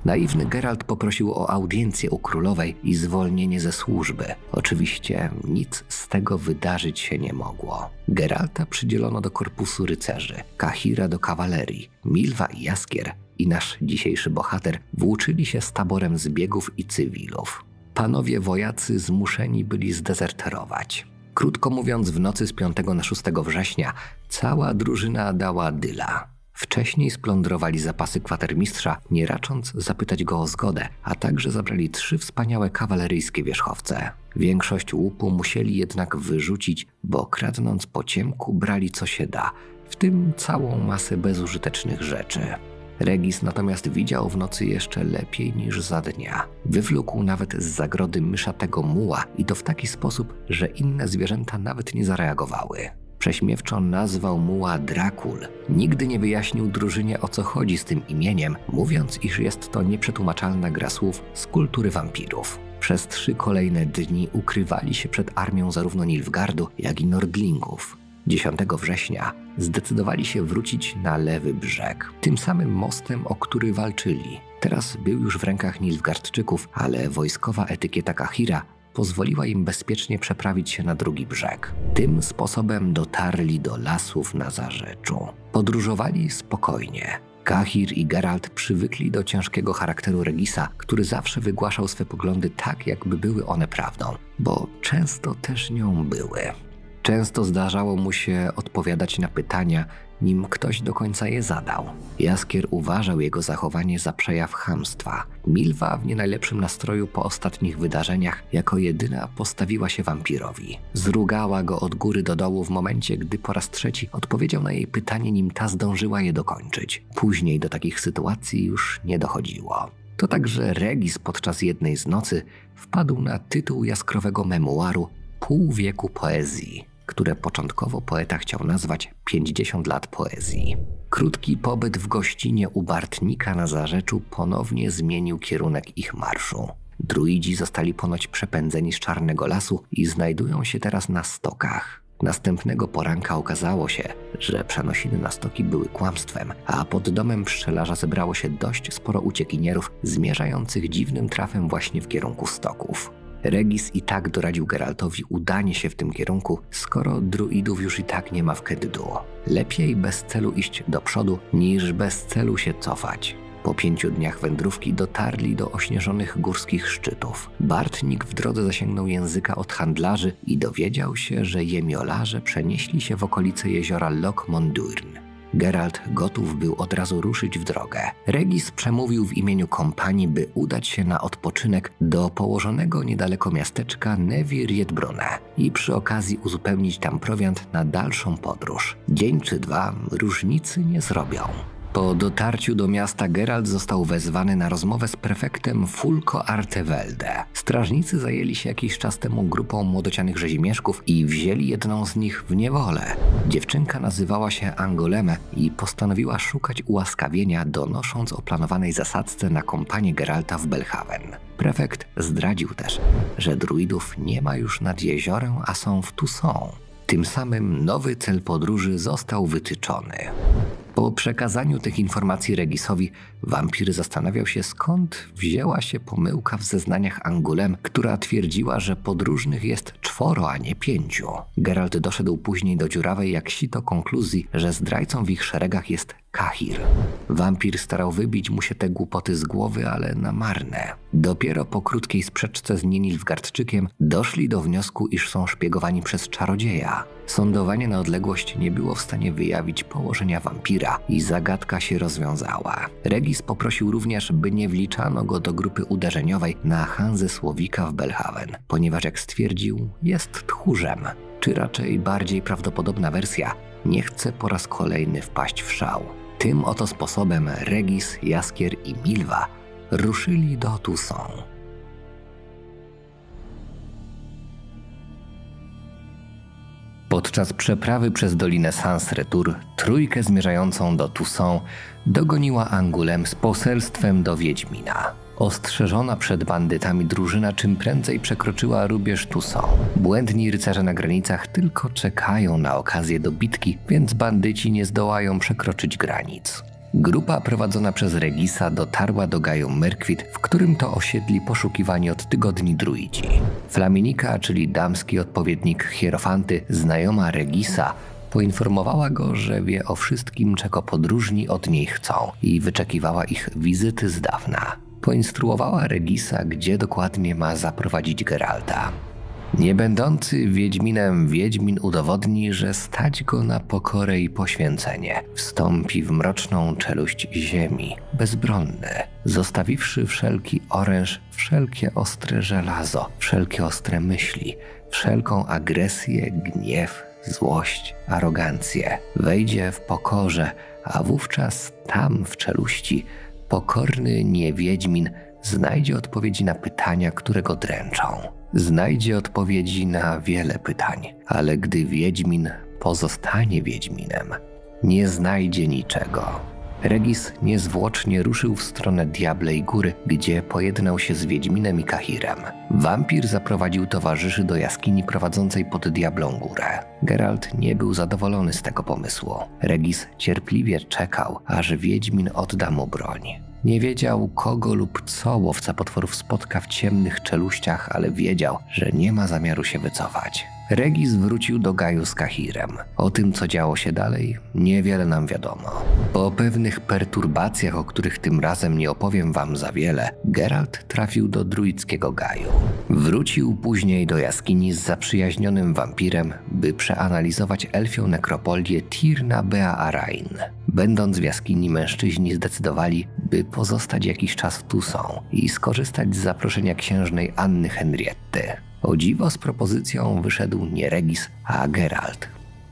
Naiwny Geralt poprosił o audiencję u królowej i zwolnienie ze służby. Oczywiście nic z tego wydarzyć się nie mogło. Geralta przydzielono do korpusu rycerzy, Kahira do kawalerii, Milwa i Jaskier i nasz dzisiejszy bohater włóczyli się z taborem zbiegów i cywilów. Panowie wojacy zmuszeni byli zdezerterować. Krótko mówiąc, w nocy z 5 na 6 września cała drużyna dała dyla. Wcześniej splądrowali zapasy kwatermistrza, nie racząc zapytać go o zgodę, a także zabrali 3 wspaniałe kawaleryjskie wierzchowce. Większość łupu musieli jednak wyrzucić, bo kradnąc po ciemku brali co się da, w tym całą masę bezużytecznych rzeczy. Regis natomiast widział w nocy jeszcze lepiej niż za dnia. Wywlókł nawet z zagrody myszatego muła i to w taki sposób, że inne zwierzęta nawet nie zareagowały. Prześmiewczo nazwał muła Drakul. Nigdy nie wyjaśnił drużynie, o co chodzi z tym imieniem, mówiąc, iż jest to nieprzetłumaczalna gra słów z kultury wampirów. Przez 3 kolejne dni ukrywali się przed armią zarówno Nilfgaardu, jak i Nordlingów. 10 września zdecydowali się wrócić na lewy brzeg, tym samym mostem, o który walczyli. Teraz był już w rękach Nilfgaardczyków, ale wojskowa etykieta Kahira pozwoliła im bezpiecznie przeprawić się na drugi brzeg. Tym sposobem dotarli do lasów na zarzeczu. Podróżowali spokojnie. Kahir i Geralt przywykli do ciężkiego charakteru Regisa, który zawsze wygłaszał swe poglądy tak, jakby były one prawdą, bo często też nią były. Często zdarzało mu się odpowiadać na pytania, nim ktoś do końca je zadał. Jaskier uważał jego zachowanie za przejaw chamstwa. Milwa w nie najlepszym nastroju po ostatnich wydarzeniach jako jedyna postawiła się wampirowi. Zrugała go od góry do dołu w momencie, gdy po raz trzeci odpowiedział na jej pytanie, nim ta zdążyła je dokończyć. Później do takich sytuacji już nie dochodziło. To także Regis podczas jednej z nocy wpadł na tytuł jaskrowego memuaru Pół wieku poezji, które początkowo poeta chciał nazwać 50 lat poezji. Krótki pobyt w gościnie u Bartnika na zarzeczu ponownie zmienił kierunek ich marszu. Druidzi zostali ponoć przepędzeni z Czarnego Lasu i znajdują się teraz na stokach. Następnego poranka okazało się, że przenosiny na stoki były kłamstwem, a pod domem pszczelarza zebrało się dość sporo uciekinierów zmierzających dziwnym trafem właśnie w kierunku stoków. Regis i tak doradził Geraltowi udanie się w tym kierunku, skoro druidów już i tak nie ma w Keddu. Lepiej bez celu iść do przodu, niż bez celu się cofać. Po 5 dniach wędrówki dotarli do ośnieżonych górskich szczytów. Bartnik w drodze zasięgnął języka od handlarzy i dowiedział się, że jemiolarze przenieśli się w okolice jeziora Loch Mondurn. Geralt gotów był od razu ruszyć w drogę. Regis przemówił w imieniu kompanii, by udać się na odpoczynek do położonego niedaleko miasteczka Neuvir-Jedbrune i przy okazji uzupełnić tam prowiant na dalszą podróż. Dzień czy dwa różnicy nie zrobią. Po dotarciu do miasta Geralt został wezwany na rozmowę z prefektem Fulko Artevelde. Strażnicy zajęli się jakiś czas temu grupą młodocianych rzezimieszków i wzięli jedną z nich w niewolę. Dziewczynka nazywała się Angoulême i postanowiła szukać ułaskawienia, donosząc o planowanej zasadzce na kompanię Geralta w Belhaven. Prefekt zdradził też, że druidów nie ma już nad jeziorem, a są w Toussaint. Tym samym nowy cel podróży został wytyczony. Po przekazaniu tych informacji Regisowi, wampir zastanawiał się, skąd wzięła się pomyłka w zeznaniach Angoulême, która twierdziła, że podróżnych jest 4, a nie 5. Geralt doszedł później do dziurawej jak sito konkluzji, że zdrajcą w ich szeregach jest Kahir. Wampir starał wybić mu się te głupoty z głowy, ale na marne. Dopiero po krótkiej sprzeczce z Nilfgaardczykiem doszli do wniosku, iż są szpiegowani przez czarodzieja. Sądowanie na odległość nie było w stanie wyjawić położenia wampira i zagadka się rozwiązała. Regis poprosił również, by nie wliczano go do grupy uderzeniowej na Hanze Słowika w Belhaven, ponieważ jak stwierdził, jest tchórzem. Czy raczej bardziej prawdopodobna wersja, nie chce po raz kolejny wpaść w szał. Tym oto sposobem Regis, Jaskier i Milwa ruszyli do Toussaint. Podczas przeprawy przez Dolinę Sans-Retour trójkę zmierzającą do Toussaint dogoniła Angoulême z poselstwem do Wiedźmina. Ostrzeżona przed bandytami drużyna czym prędzej przekroczyła rubież Toussaint. Błędni rycerze na granicach tylko czekają na okazję do bitki, więc bandyci nie zdołają przekroczyć granic. Grupa prowadzona przez Regisa dotarła do gaju Merkwit, w którym to osiedli poszukiwani od tygodni druidzi. Flaminika, czyli damski odpowiednik Hierofanty, znajoma Regisa, poinformowała go, że wie o wszystkim, czego podróżni od niej chcą i wyczekiwała ich wizyty z dawna. Poinstruowała Regisa, gdzie dokładnie ma zaprowadzić Geralta. Niebędący wiedźminem wiedźmin udowodni, że stać go na pokorę i poświęcenie. Wstąpi w mroczną czeluść ziemi, bezbronny, zostawiwszy wszelki oręż, wszelkie ostre żelazo, wszelkie ostre myśli, wszelką agresję, gniew, złość, arogancję. Wejdzie w pokorze, a wówczas tam w czeluści pokorny niewiedźmin znajdzie odpowiedzi na pytania, które go dręczą. Znajdzie odpowiedzi na wiele pytań, ale gdy wiedźmin pozostanie wiedźminem, nie znajdzie niczego. Regis niezwłocznie ruszył w stronę Diablej Góry, gdzie pojednał się z wiedźminem i Kahirem. Wampir zaprowadził towarzyszy do jaskini prowadzącej pod Diablą Górę. Geralt nie był zadowolony z tego pomysłu. Regis cierpliwie czekał, aż wiedźmin odda mu broń. Nie wiedział, kogo lub co łowca potworów spotka w ciemnych czeluściach, ale wiedział, że nie ma zamiaru się wycofać. Regis wrócił do gaju z Kahirem. O tym, co działo się dalej, niewiele nam wiadomo. Po pewnych perturbacjach, o których tym razem nie opowiem wam za wiele, Geralt trafił do druidzkiego gaju. Wrócił później do jaskini z zaprzyjaźnionym wampirem, by przeanalizować elfią nekropolię Tir na Bea Arain. Będąc w jaskini, mężczyźni zdecydowali, by pozostać jakiś czas w Toussaint i skorzystać z zaproszenia księżnej Anny Henriette. O dziwo z propozycją wyszedł nie Regis, a Geralt.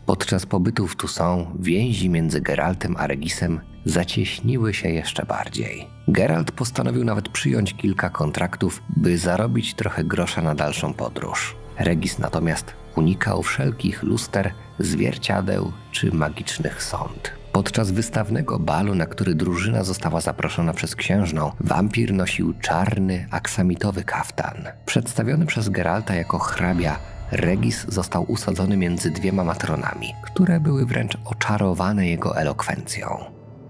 Podczas pobytu w Toussaint więzi między Geraltem a Regisem zacieśniły się jeszcze bardziej. Geralt postanowił nawet przyjąć kilka kontraktów, by zarobić trochę grosza na dalszą podróż. Regis natomiast unikał wszelkich luster, zwierciadeł czy magicznych sond. Podczas wystawnego balu, na który drużyna została zaproszona przez księżną, wampir nosił czarny, aksamitowy kaftan. Przedstawiony przez Geralta jako hrabia, Regis został usadzony między dwiema matronami, które były wręcz oczarowane jego elokwencją.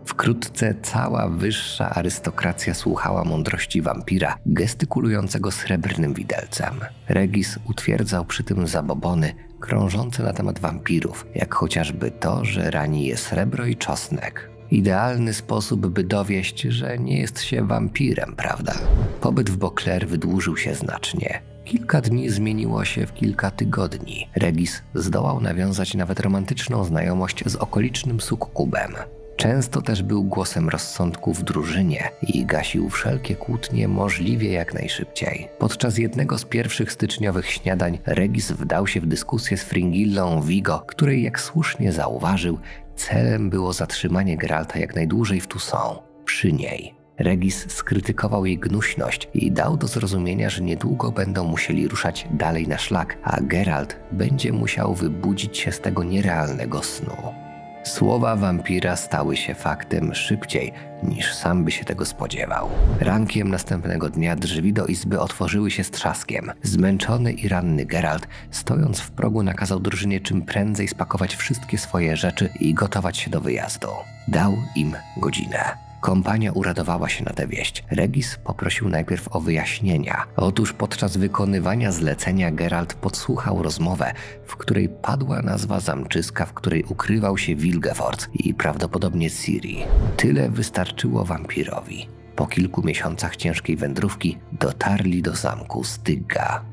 Wkrótce cała wyższa arystokracja słuchała mądrości wampira, gestykulującego srebrnym widelcem. Regis utwierdzał przy tym zabobony krążące na temat wampirów, jak chociażby to, że rani je srebro i czosnek. Idealny sposób, by dowieść, że nie jest się wampirem, prawda? Pobyt w Beauclair wydłużył się znacznie. Kilka dni zmieniło się w kilka tygodni. Regis zdołał nawiązać nawet romantyczną znajomość z okolicznym sukkubem. Często też był głosem rozsądku w drużynie i gasił wszelkie kłótnie możliwie jak najszybciej. Podczas jednego z pierwszych styczniowych śniadań Regis wdał się w dyskusję z Fringillą Vigo, której, jak słusznie zauważył, celem było zatrzymanie Geralta jak najdłużej w Toussaint, przy niej. Regis skrytykował jej gnuśność i dał do zrozumienia, że niedługo będą musieli ruszać dalej na szlak, a Geralt będzie musiał wybudzić się z tego nierealnego snu. Słowa wampira stały się faktem szybciej, niż sam by się tego spodziewał. Rankiem następnego dnia drzwi do izby otworzyły się z trzaskiem. Zmęczony i ranny Geralt, stojąc w progu, nakazał drużynie czym prędzej spakować wszystkie swoje rzeczy i gotować się do wyjazdu. Dał im godzinę. Kompania uradowała się na tę wieść. Regis poprosił najpierw o wyjaśnienia. Otóż podczas wykonywania zlecenia Geralt podsłuchał rozmowę, w której padła nazwa zamczyska, w której ukrywał się Vilgefortz i prawdopodobnie Ciri. Tyle wystarczyło wampirowi. Po kilku miesiącach ciężkiej wędrówki dotarli do zamku Stygga.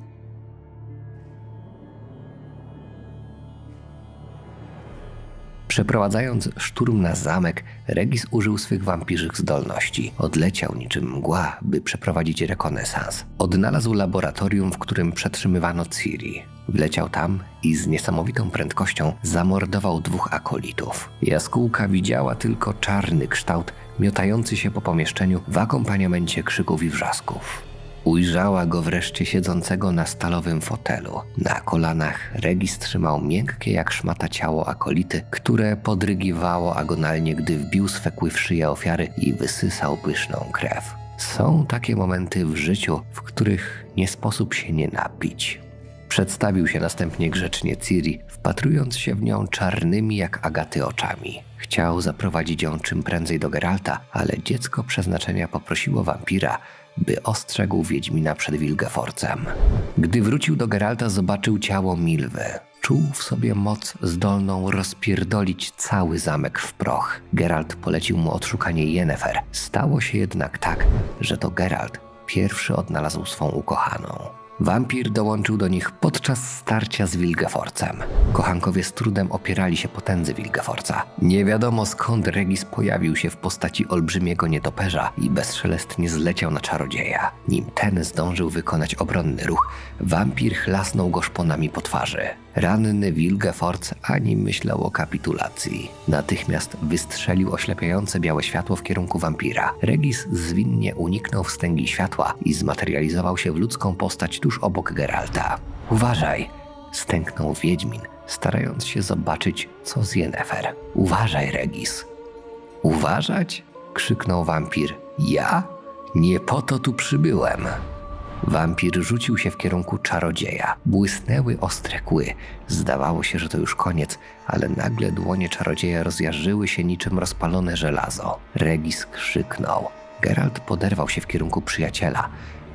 Przeprowadzając szturm na zamek, Regis użył swych wampirzych zdolności. Odleciał niczym mgła, by przeprowadzić rekonesans. Odnalazł laboratorium, w którym przetrzymywano Ciri. Wleciał tam i z niesamowitą prędkością zamordował dwóch akolitów. Jaskółka widziała tylko czarny kształt miotający się po pomieszczeniu w akompaniamencie krzyków i wrzasków. Ujrzała go wreszcie siedzącego na stalowym fotelu. Na kolanach Regis trzymał miękkie jak szmata ciało akolity, które podrygiwało agonalnie, gdy wbił swe kły w szyję ofiary i wysysał pyszną krew. Są takie momenty w życiu, w których nie sposób się nie napić. Przedstawił się następnie grzecznie Ciri, wpatrując się w nią czarnymi jak agaty oczami. Chciał zaprowadzić ją czym prędzej do Geralta, ale dziecko przeznaczenia poprosiło wampira, by ostrzegł Wiedźmina przed Vilgefortzem. Gdy wrócił do Geralta, zobaczył ciało Milwy. Czuł w sobie moc zdolną rozpierdolić cały zamek w proch. Geralt polecił mu odszukanie Yennefer. Stało się jednak tak, że to Geralt pierwszy odnalazł swą ukochaną. Wampir dołączył do nich podczas starcia z Vilgefortzem. Kochankowie z trudem opierali się potędzy Vilgefortza. Nie wiadomo skąd Regis pojawił się w postaci olbrzymiego nietoperza i bezszelestnie zleciał na czarodzieja. Nim ten zdążył wykonać obronny ruch, wampir chlasnął go szponami po twarzy. Ranny Vilgefortz ani myślał o kapitulacji. Natychmiast wystrzelił oślepiające białe światło w kierunku wampira. Regis zwinnie uniknął wstęgi światła i zmaterializował się w ludzką postać tuż obok Geralta. Uważaj! Stęknął Wiedźmin, starając się zobaczyć, co z Yennefer. Uważaj, Regis! Uważać? Krzyknął wampir. Ja? Nie po to tu przybyłem! Wampir rzucił się w kierunku czarodzieja. Błysnęły ostre kły. Zdawało się, że to już koniec, ale nagle dłonie czarodzieja rozjarzyły się niczym rozpalone żelazo. Regis krzyknął. Geralt poderwał się w kierunku przyjaciela.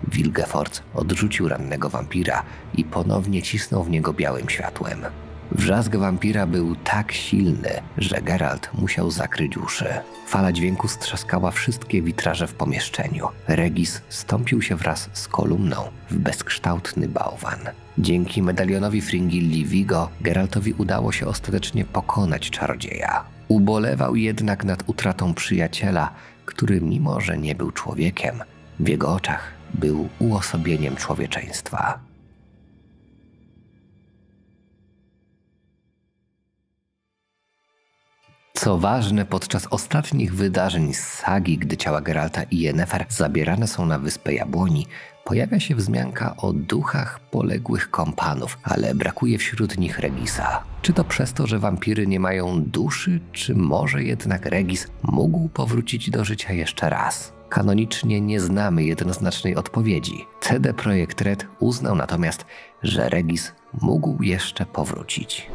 Vilgefortz odrzucił rannego wampira i ponownie cisnął w niego białym światłem. Wrzask wampira był tak silny, że Geralt musiał zakryć uszy. Fala dźwięku strzaskała wszystkie witraże w pomieszczeniu. Regis stąpił się wraz z kolumną w bezkształtny bałwan. Dzięki medalionowi Fringilli Vigo Geraltowi udało się ostatecznie pokonać czarodzieja. Ubolewał jednak nad utratą przyjaciela, który mimo, że nie był człowiekiem, w jego oczach był uosobieniem człowieczeństwa. Co ważne, podczas ostatnich wydarzeń z sagi, gdy ciała Geralta i Yennefer zabierane są na Wyspę Jabłoni, pojawia się wzmianka o duchach poległych kompanów, ale brakuje wśród nich Regisa. Czy to przez to, że wampiry nie mają duszy, czy może jednak Regis mógł powrócić do życia jeszcze raz? Kanonicznie nie znamy jednoznacznej odpowiedzi. CD Projekt Red uznał natomiast, że Regis mógł jeszcze powrócić.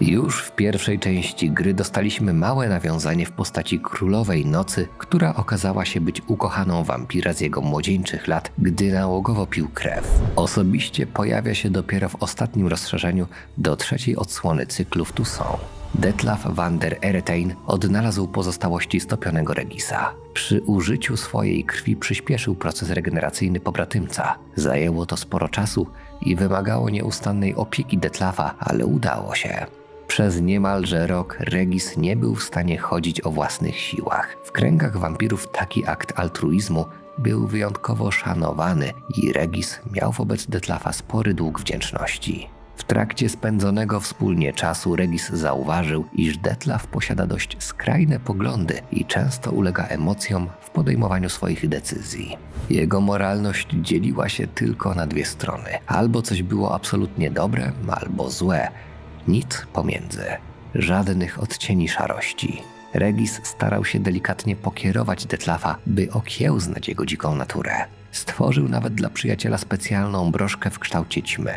Już w pierwszej części gry dostaliśmy małe nawiązanie w postaci Królowej Nocy, która okazała się być ukochaną wampira z jego młodzieńczych lat, gdy nałogowo pił krew. Osobiście pojawia się dopiero w ostatnim rozszerzeniu do trzeciej odsłony cyklu w Toussaint. Detlaff van der Eretein odnalazł pozostałości stopionego Regisa. Przy użyciu swojej krwi przyspieszył proces regeneracyjny pobratymca. Zajęło to sporo czasu i wymagało nieustannej opieki Detlaffa, ale udało się. Przez niemalże rok Regis nie był w stanie chodzić o własnych siłach. W kręgach wampirów taki akt altruizmu był wyjątkowo szanowany i Regis miał wobec Detlaffa spory dług wdzięczności. W trakcie spędzonego wspólnie czasu Regis zauważył, iż Detlaff posiada dość skrajne poglądy i często ulega emocjom w podejmowaniu swoich decyzji. Jego moralność dzieliła się tylko na dwie strony. Albo coś było absolutnie dobre, albo złe. Nic pomiędzy. Żadnych odcieni szarości. Regis starał się delikatnie pokierować Detlaffa, by okiełznać jego dziką naturę. Stworzył nawet dla przyjaciela specjalną broszkę w kształcie ćmy.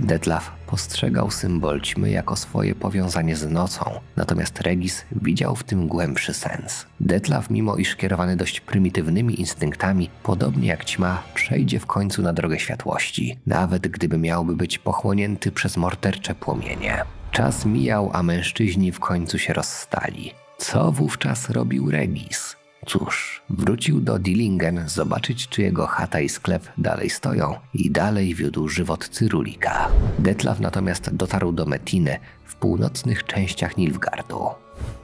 Detlaff postrzegał symbol ćmy jako swoje powiązanie z nocą, natomiast Regis widział w tym głębszy sens. Detlaff, mimo iż kierowany dość prymitywnymi instynktami, podobnie jak ćma, przejdzie w końcu na drogę światłości, nawet gdyby miałby być pochłonięty przez mordercze płomienie. Czas mijał, a mężczyźni w końcu się rozstali. Co wówczas robił Regis? Cóż, wrócił do Dillingen zobaczyć, czy jego chata i sklep dalej stoją, i dalej wiódł żywot cyrulika. Detlaff natomiast dotarł do Metiny w północnych częściach Nilfgaardu.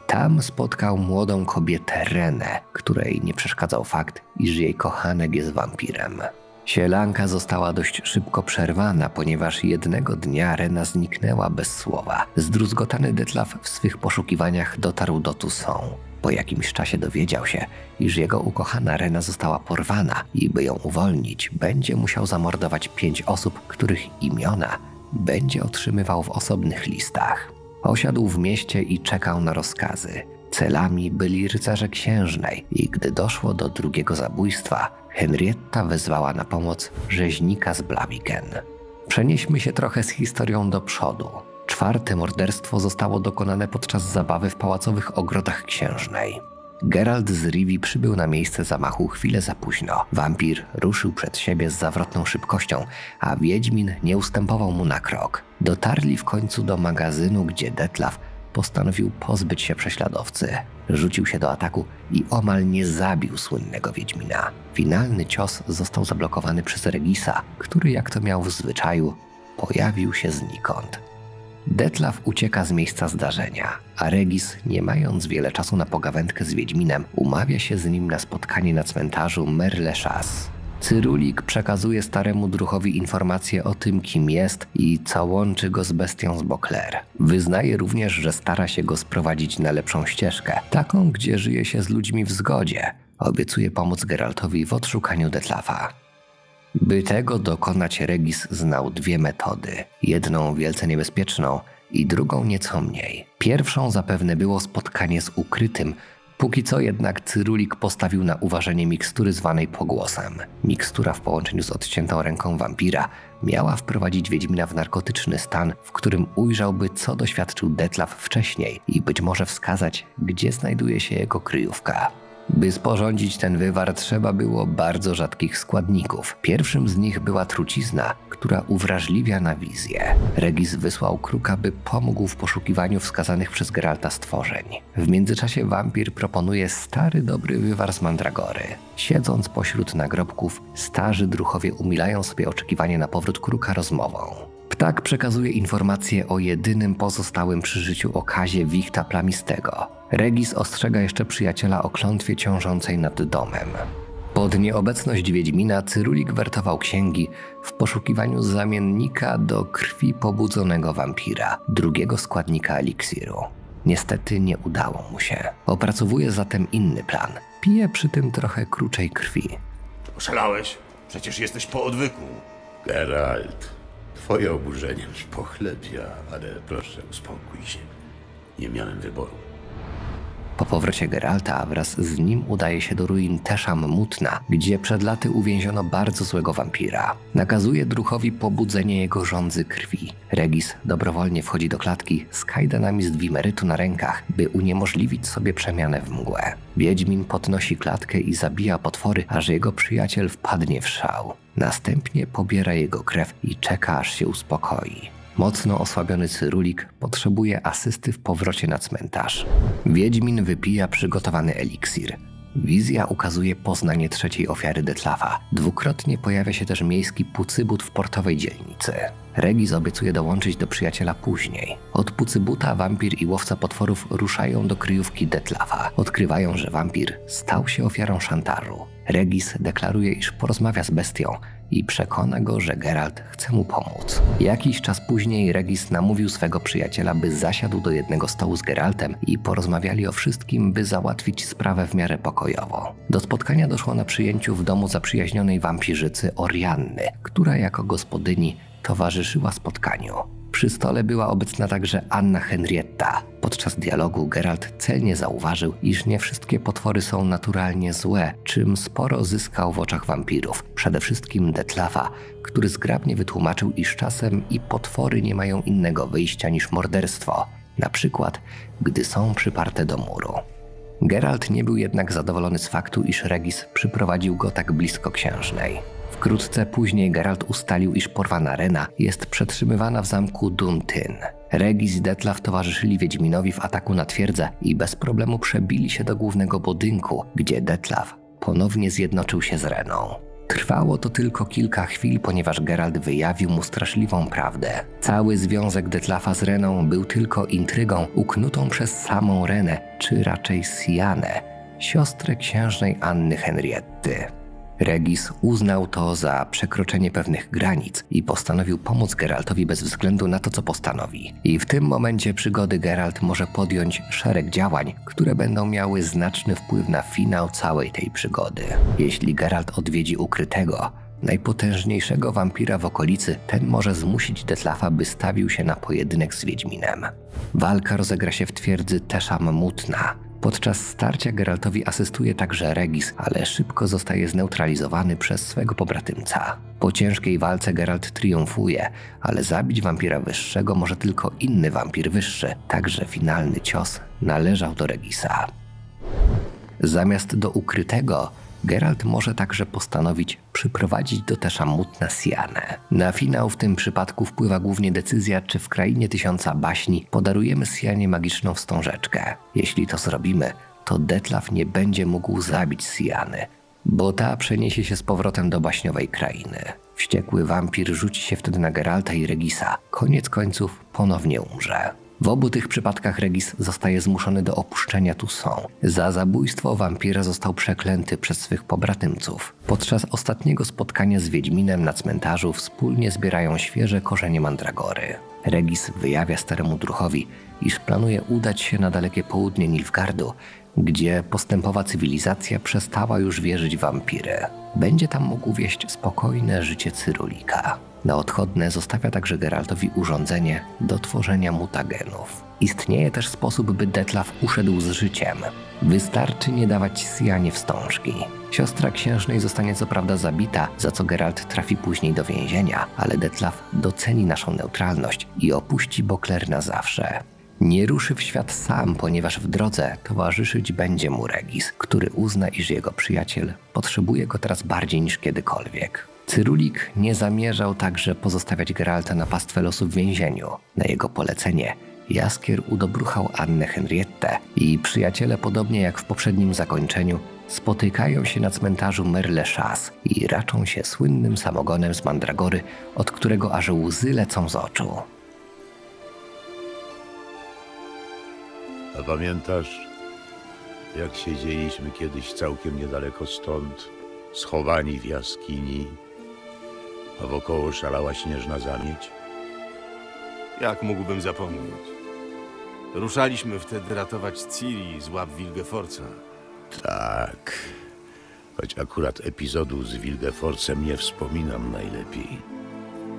Tam spotkał młodą kobietę Renę, której nie przeszkadzał fakt, iż jej kochanek jest wampirem. Sielanka została dość szybko przerwana, ponieważ jednego dnia Rena zniknęła bez słowa. Zdruzgotany Detlaff w swych poszukiwaniach dotarł do Toussaint. Po jakimś czasie dowiedział się, iż jego ukochana Rena została porwana i by ją uwolnić, będzie musiał zamordować 5 osób, których imiona będzie otrzymywał w osobnych listach. Osiadł w mieście i czekał na rozkazy. Celami byli rycerze księżnej i gdy doszło do drugiego zabójstwa, Henrietta wezwała na pomoc rzeźnika z Blaviken. Przenieśmy się trochę z historią do przodu. 4. morderstwo zostało dokonane podczas zabawy w pałacowych ogrodach księżnej. Geralt z Rivii przybył na miejsce zamachu chwilę za późno. Wampir ruszył przed siebie z zawrotną szybkością, a wiedźmin nie ustępował mu na krok. Dotarli w końcu do magazynu, gdzie Detlaff postanowił pozbyć się prześladowcy. Rzucił się do ataku i omal nie zabił słynnego wiedźmina. Finalny cios został zablokowany przez Regisa, który, jak to miał w zwyczaju, pojawił się znikąd. Detlaff ucieka z miejsca zdarzenia, a Regis, nie mając wiele czasu na pogawędkę z wiedźminem, umawia się z nim na spotkanie na cmentarzu Merle-Chasse. Cyrulik przekazuje staremu druhowi informacje o tym, kim jest i co łączy go z bestią z Beauclair. Wyznaje również, że stara się go sprowadzić na lepszą ścieżkę, taką, gdzie żyje się z ludźmi w zgodzie. Obiecuje pomóc Geraltowi w odszukaniu Detlaffa. By tego dokonać, Regis znał dwie metody. Jedną wielce niebezpieczną i drugą nieco mniej. Pierwszą zapewne było spotkanie z Ukrytym. Póki co jednak cyrulik postawił na uważenie mikstury zwanej pogłosem. Mikstura w połączeniu z odciętą ręką wampira miała wprowadzić wiedźmina w narkotyczny stan, w którym ujrzałby, co doświadczył Detlaff wcześniej i być może wskazać, gdzie znajduje się jego kryjówka. By sporządzić ten wywar, trzeba było bardzo rzadkich składników. Pierwszym z nich była trucizna, która uwrażliwia na wizję. Regis wysłał kruka, by pomógł w poszukiwaniu wskazanych przez Geralta stworzeń. W międzyczasie wampir proponuje stary dobry wywar z mandragory. Siedząc pośród nagrobków, starzy druhowie umilają sobie oczekiwanie na powrót kruka rozmową. Ptak przekazuje informacje o jedynym pozostałym przy życiu okazie wichta plamistego. Regis ostrzega jeszcze przyjaciela o klątwie ciążącej nad domem. Pod nieobecność wiedźmina cyrulik wertował księgi w poszukiwaniu zamiennika do krwi pobudzonego wampira, drugiego składnika eliksiru. Niestety nie udało mu się. Opracowuje zatem inny plan. Pije przy tym trochę kruczej krwi. Oszalałeś? Przecież jesteś po odwyku. Geralt, twoje oburzenie już pochlebia, ale proszę, uspokój się. Nie miałem wyboru. Po powrocie Geralta wraz z nim udaje się do ruin Tesham Mutna, gdzie przed laty uwięziono bardzo złego wampira. Nakazuje druhowi pobudzenie jego żądzy krwi. Regis dobrowolnie wchodzi do klatki z kajdanami z dwimerytu na rękach, by uniemożliwić sobie przemianę w mgłę. Wiedźmin podnosi klatkę i zabija potwory, aż jego przyjaciel wpadnie w szał. Następnie pobiera jego krew i czeka, aż się uspokoi. Mocno osłabiony cyrulik potrzebuje asysty w powrocie na cmentarz. Wiedźmin wypija przygotowany eliksir. Wizja ukazuje poznanie trzeciej ofiary Detlaffa. Dwukrotnie pojawia się też miejski pucybut w portowej dzielnicy. Regis obiecuje dołączyć do przyjaciela później. Od pucybuta wampir i łowca potworów ruszają do kryjówki Detlaffa. Odkrywają, że wampir stał się ofiarą szantażu. Regis deklaruje, iż porozmawia z bestią i przekona go, że Geralt chce mu pomóc. Jakiś czas później Regis namówił swego przyjaciela, by zasiadł do jednego stołu z Geraltem i porozmawiali o wszystkim, by załatwić sprawę w miarę pokojowo. Do spotkania doszło na przyjęciu w domu zaprzyjaźnionej wampirzycy Orianny, która jako gospodyni towarzyszyła spotkaniu. Przy stole była obecna także Anna Henriette. Podczas dialogu Geralt celnie zauważył, iż nie wszystkie potwory są naturalnie złe, czym sporo zyskał w oczach wampirów. Przede wszystkim Detlaffa, który zgrabnie wytłumaczył, iż czasem i potwory nie mają innego wyjścia niż morderstwo, na przykład gdy są przyparte do muru. Geralt nie był jednak zadowolony z faktu, iż Regis przyprowadził go tak blisko księżnej. Wkrótce później Geralt ustalił, iż porwana Rena jest przetrzymywana w zamku Duntyn. Regis i Detlaff towarzyszyli Wiedźminowi w ataku na twierdzę i bez problemu przebili się do głównego budynku, gdzie Detlaff ponownie zjednoczył się z Reną. Trwało to tylko kilka chwil, ponieważ Geralt wyjawił mu straszliwą prawdę. Cały związek Detlaffa z Reną był tylko intrygą uknutą przez samą Renę, czy raczej Syjanę, siostrę księżnej Anny Henrietty. Regis uznał to za przekroczenie pewnych granic i postanowił pomóc Geraltowi bez względu na to, co postanowi. I w tym momencie przygody Geralt może podjąć szereg działań, które będą miały znaczny wpływ na finał całej tej przygody. Jeśli Geralt odwiedzi Ukrytego, najpotężniejszego wampira w okolicy, ten może zmusić Detlaffa, by stawił się na pojedynek z Wiedźminem. Walka rozegra się w twierdzy Tesham Mutna. Podczas starcia Geraltowi asystuje także Regis, ale szybko zostaje zneutralizowany przez swego pobratymca. Po ciężkiej walce Geralt triumfuje, ale zabić wampira wyższego może tylko inny wampir wyższy, także finalny cios należał do Regisa. Zamiast do Ukrytego, Geralt może także postanowić przyprowadzić do Tesham Mutna Syanę. Na finał w tym przypadku wpływa głównie decyzja, czy w Krainie Tysiąca Baśni podarujemy Syanie magiczną wstążeczkę. Jeśli to zrobimy, to Detlaff nie będzie mógł zabić Syany, bo ta przeniesie się z powrotem do baśniowej krainy. Wściekły wampir rzuci się wtedy na Geralta i Regisa. Koniec końców ponownie umrze. W obu tych przypadkach Regis zostaje zmuszony do opuszczenia Toussaint. Za zabójstwo wampira został przeklęty przez swych pobratymców. Podczas ostatniego spotkania z Wiedźminem na cmentarzu wspólnie zbierają świeże korzenie mandragory. Regis wyjawia staremu druhowi, iż planuje udać się na dalekie południe Nilfgaardu, gdzie postępowa cywilizacja przestała już wierzyć w wampiry. Będzie tam mógł wieść spokojne życie cyrulika. Na odchodne zostawia także Geraltowi urządzenie do tworzenia mutagenów. Istnieje też sposób, by Detlaff uszedł z życiem. Wystarczy nie dawać Syjanie wstążki. Siostra księżnej zostanie co prawda zabita, za co Geralt trafi później do więzienia, ale Detlaff doceni naszą neutralność i opuści Beauclair na zawsze. Nie ruszy w świat sam, ponieważ w drodze towarzyszyć będzie mu Regis, który uzna, iż jego przyjaciel potrzebuje go teraz bardziej niż kiedykolwiek. Cyrulik nie zamierzał także pozostawiać Geralta na pastwę losu w więzieniu. Na jego polecenie Jaskier udobruchał Annę Henriette i przyjaciele, podobnie jak w poprzednim zakończeniu, spotykają się na cmentarzu Merle-Chasse i raczą się słynnym samogonem z mandragory, od którego aż łzy lecą z oczu. A pamiętasz, jak siedzieliśmy kiedyś całkiem niedaleko stąd, schowani w jaskini, a wokoło szalała śnieżna zamieć? Jak mógłbym zapomnieć? Ruszaliśmy wtedy ratować Ciri z łap Vilgefortza. Tak, choć akurat epizodu z Vilgefortzem nie wspominam najlepiej.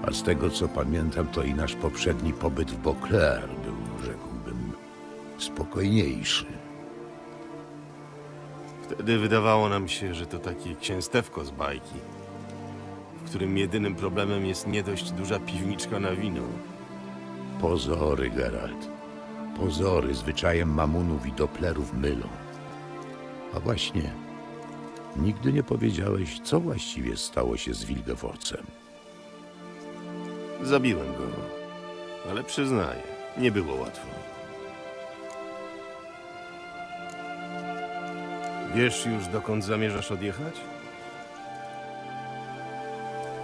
A z tego, co pamiętam, to i nasz poprzedni pobyt w Beauclair był, rzekłbym, spokojniejszy. Wtedy wydawało nam się, że to takie księstewko z bajki, w którym jedynym problemem jest nie dość duża piwniczka na wino. Pozory, Geralt. Pozory zwyczajem mamunów i doplerów mylą. A właśnie, nigdy nie powiedziałeś, co właściwie stało się z Vilgefortzem. Zabiłem go. ale przyznaję, nie było łatwo. Wiesz już, dokąd zamierzasz odjechać?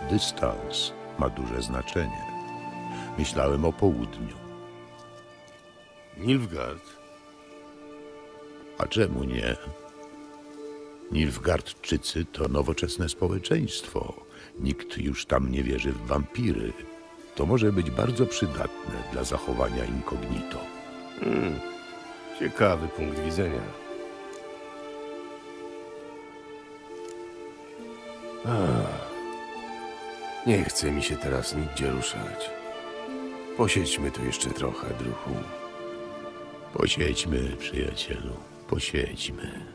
Dystans ma duże znaczenie. Myślałem o południu. Nilfgaard? A czemu nie? Nilfgaardczycy to nowoczesne społeczeństwo. Nikt już tam nie wierzy w wampiry. To może być bardzo przydatne dla zachowania incognito. Ciekawy punkt widzenia. Nie chce mi się teraz nigdzie ruszać. Posiedźmy tu jeszcze trochę, druhu. Posiedźmy, przyjacielu, posiedźmy.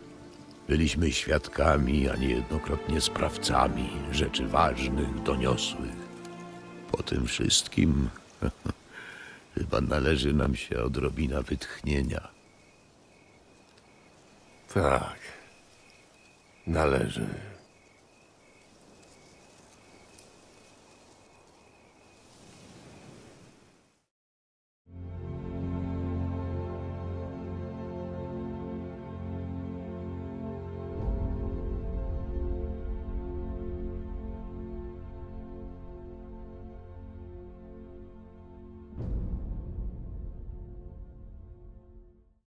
Byliśmy świadkami, a niejednokrotnie sprawcami rzeczy ważnych, doniosłych. Po tym wszystkim chyba należy nam się odrobina wytchnienia. Tak, należy.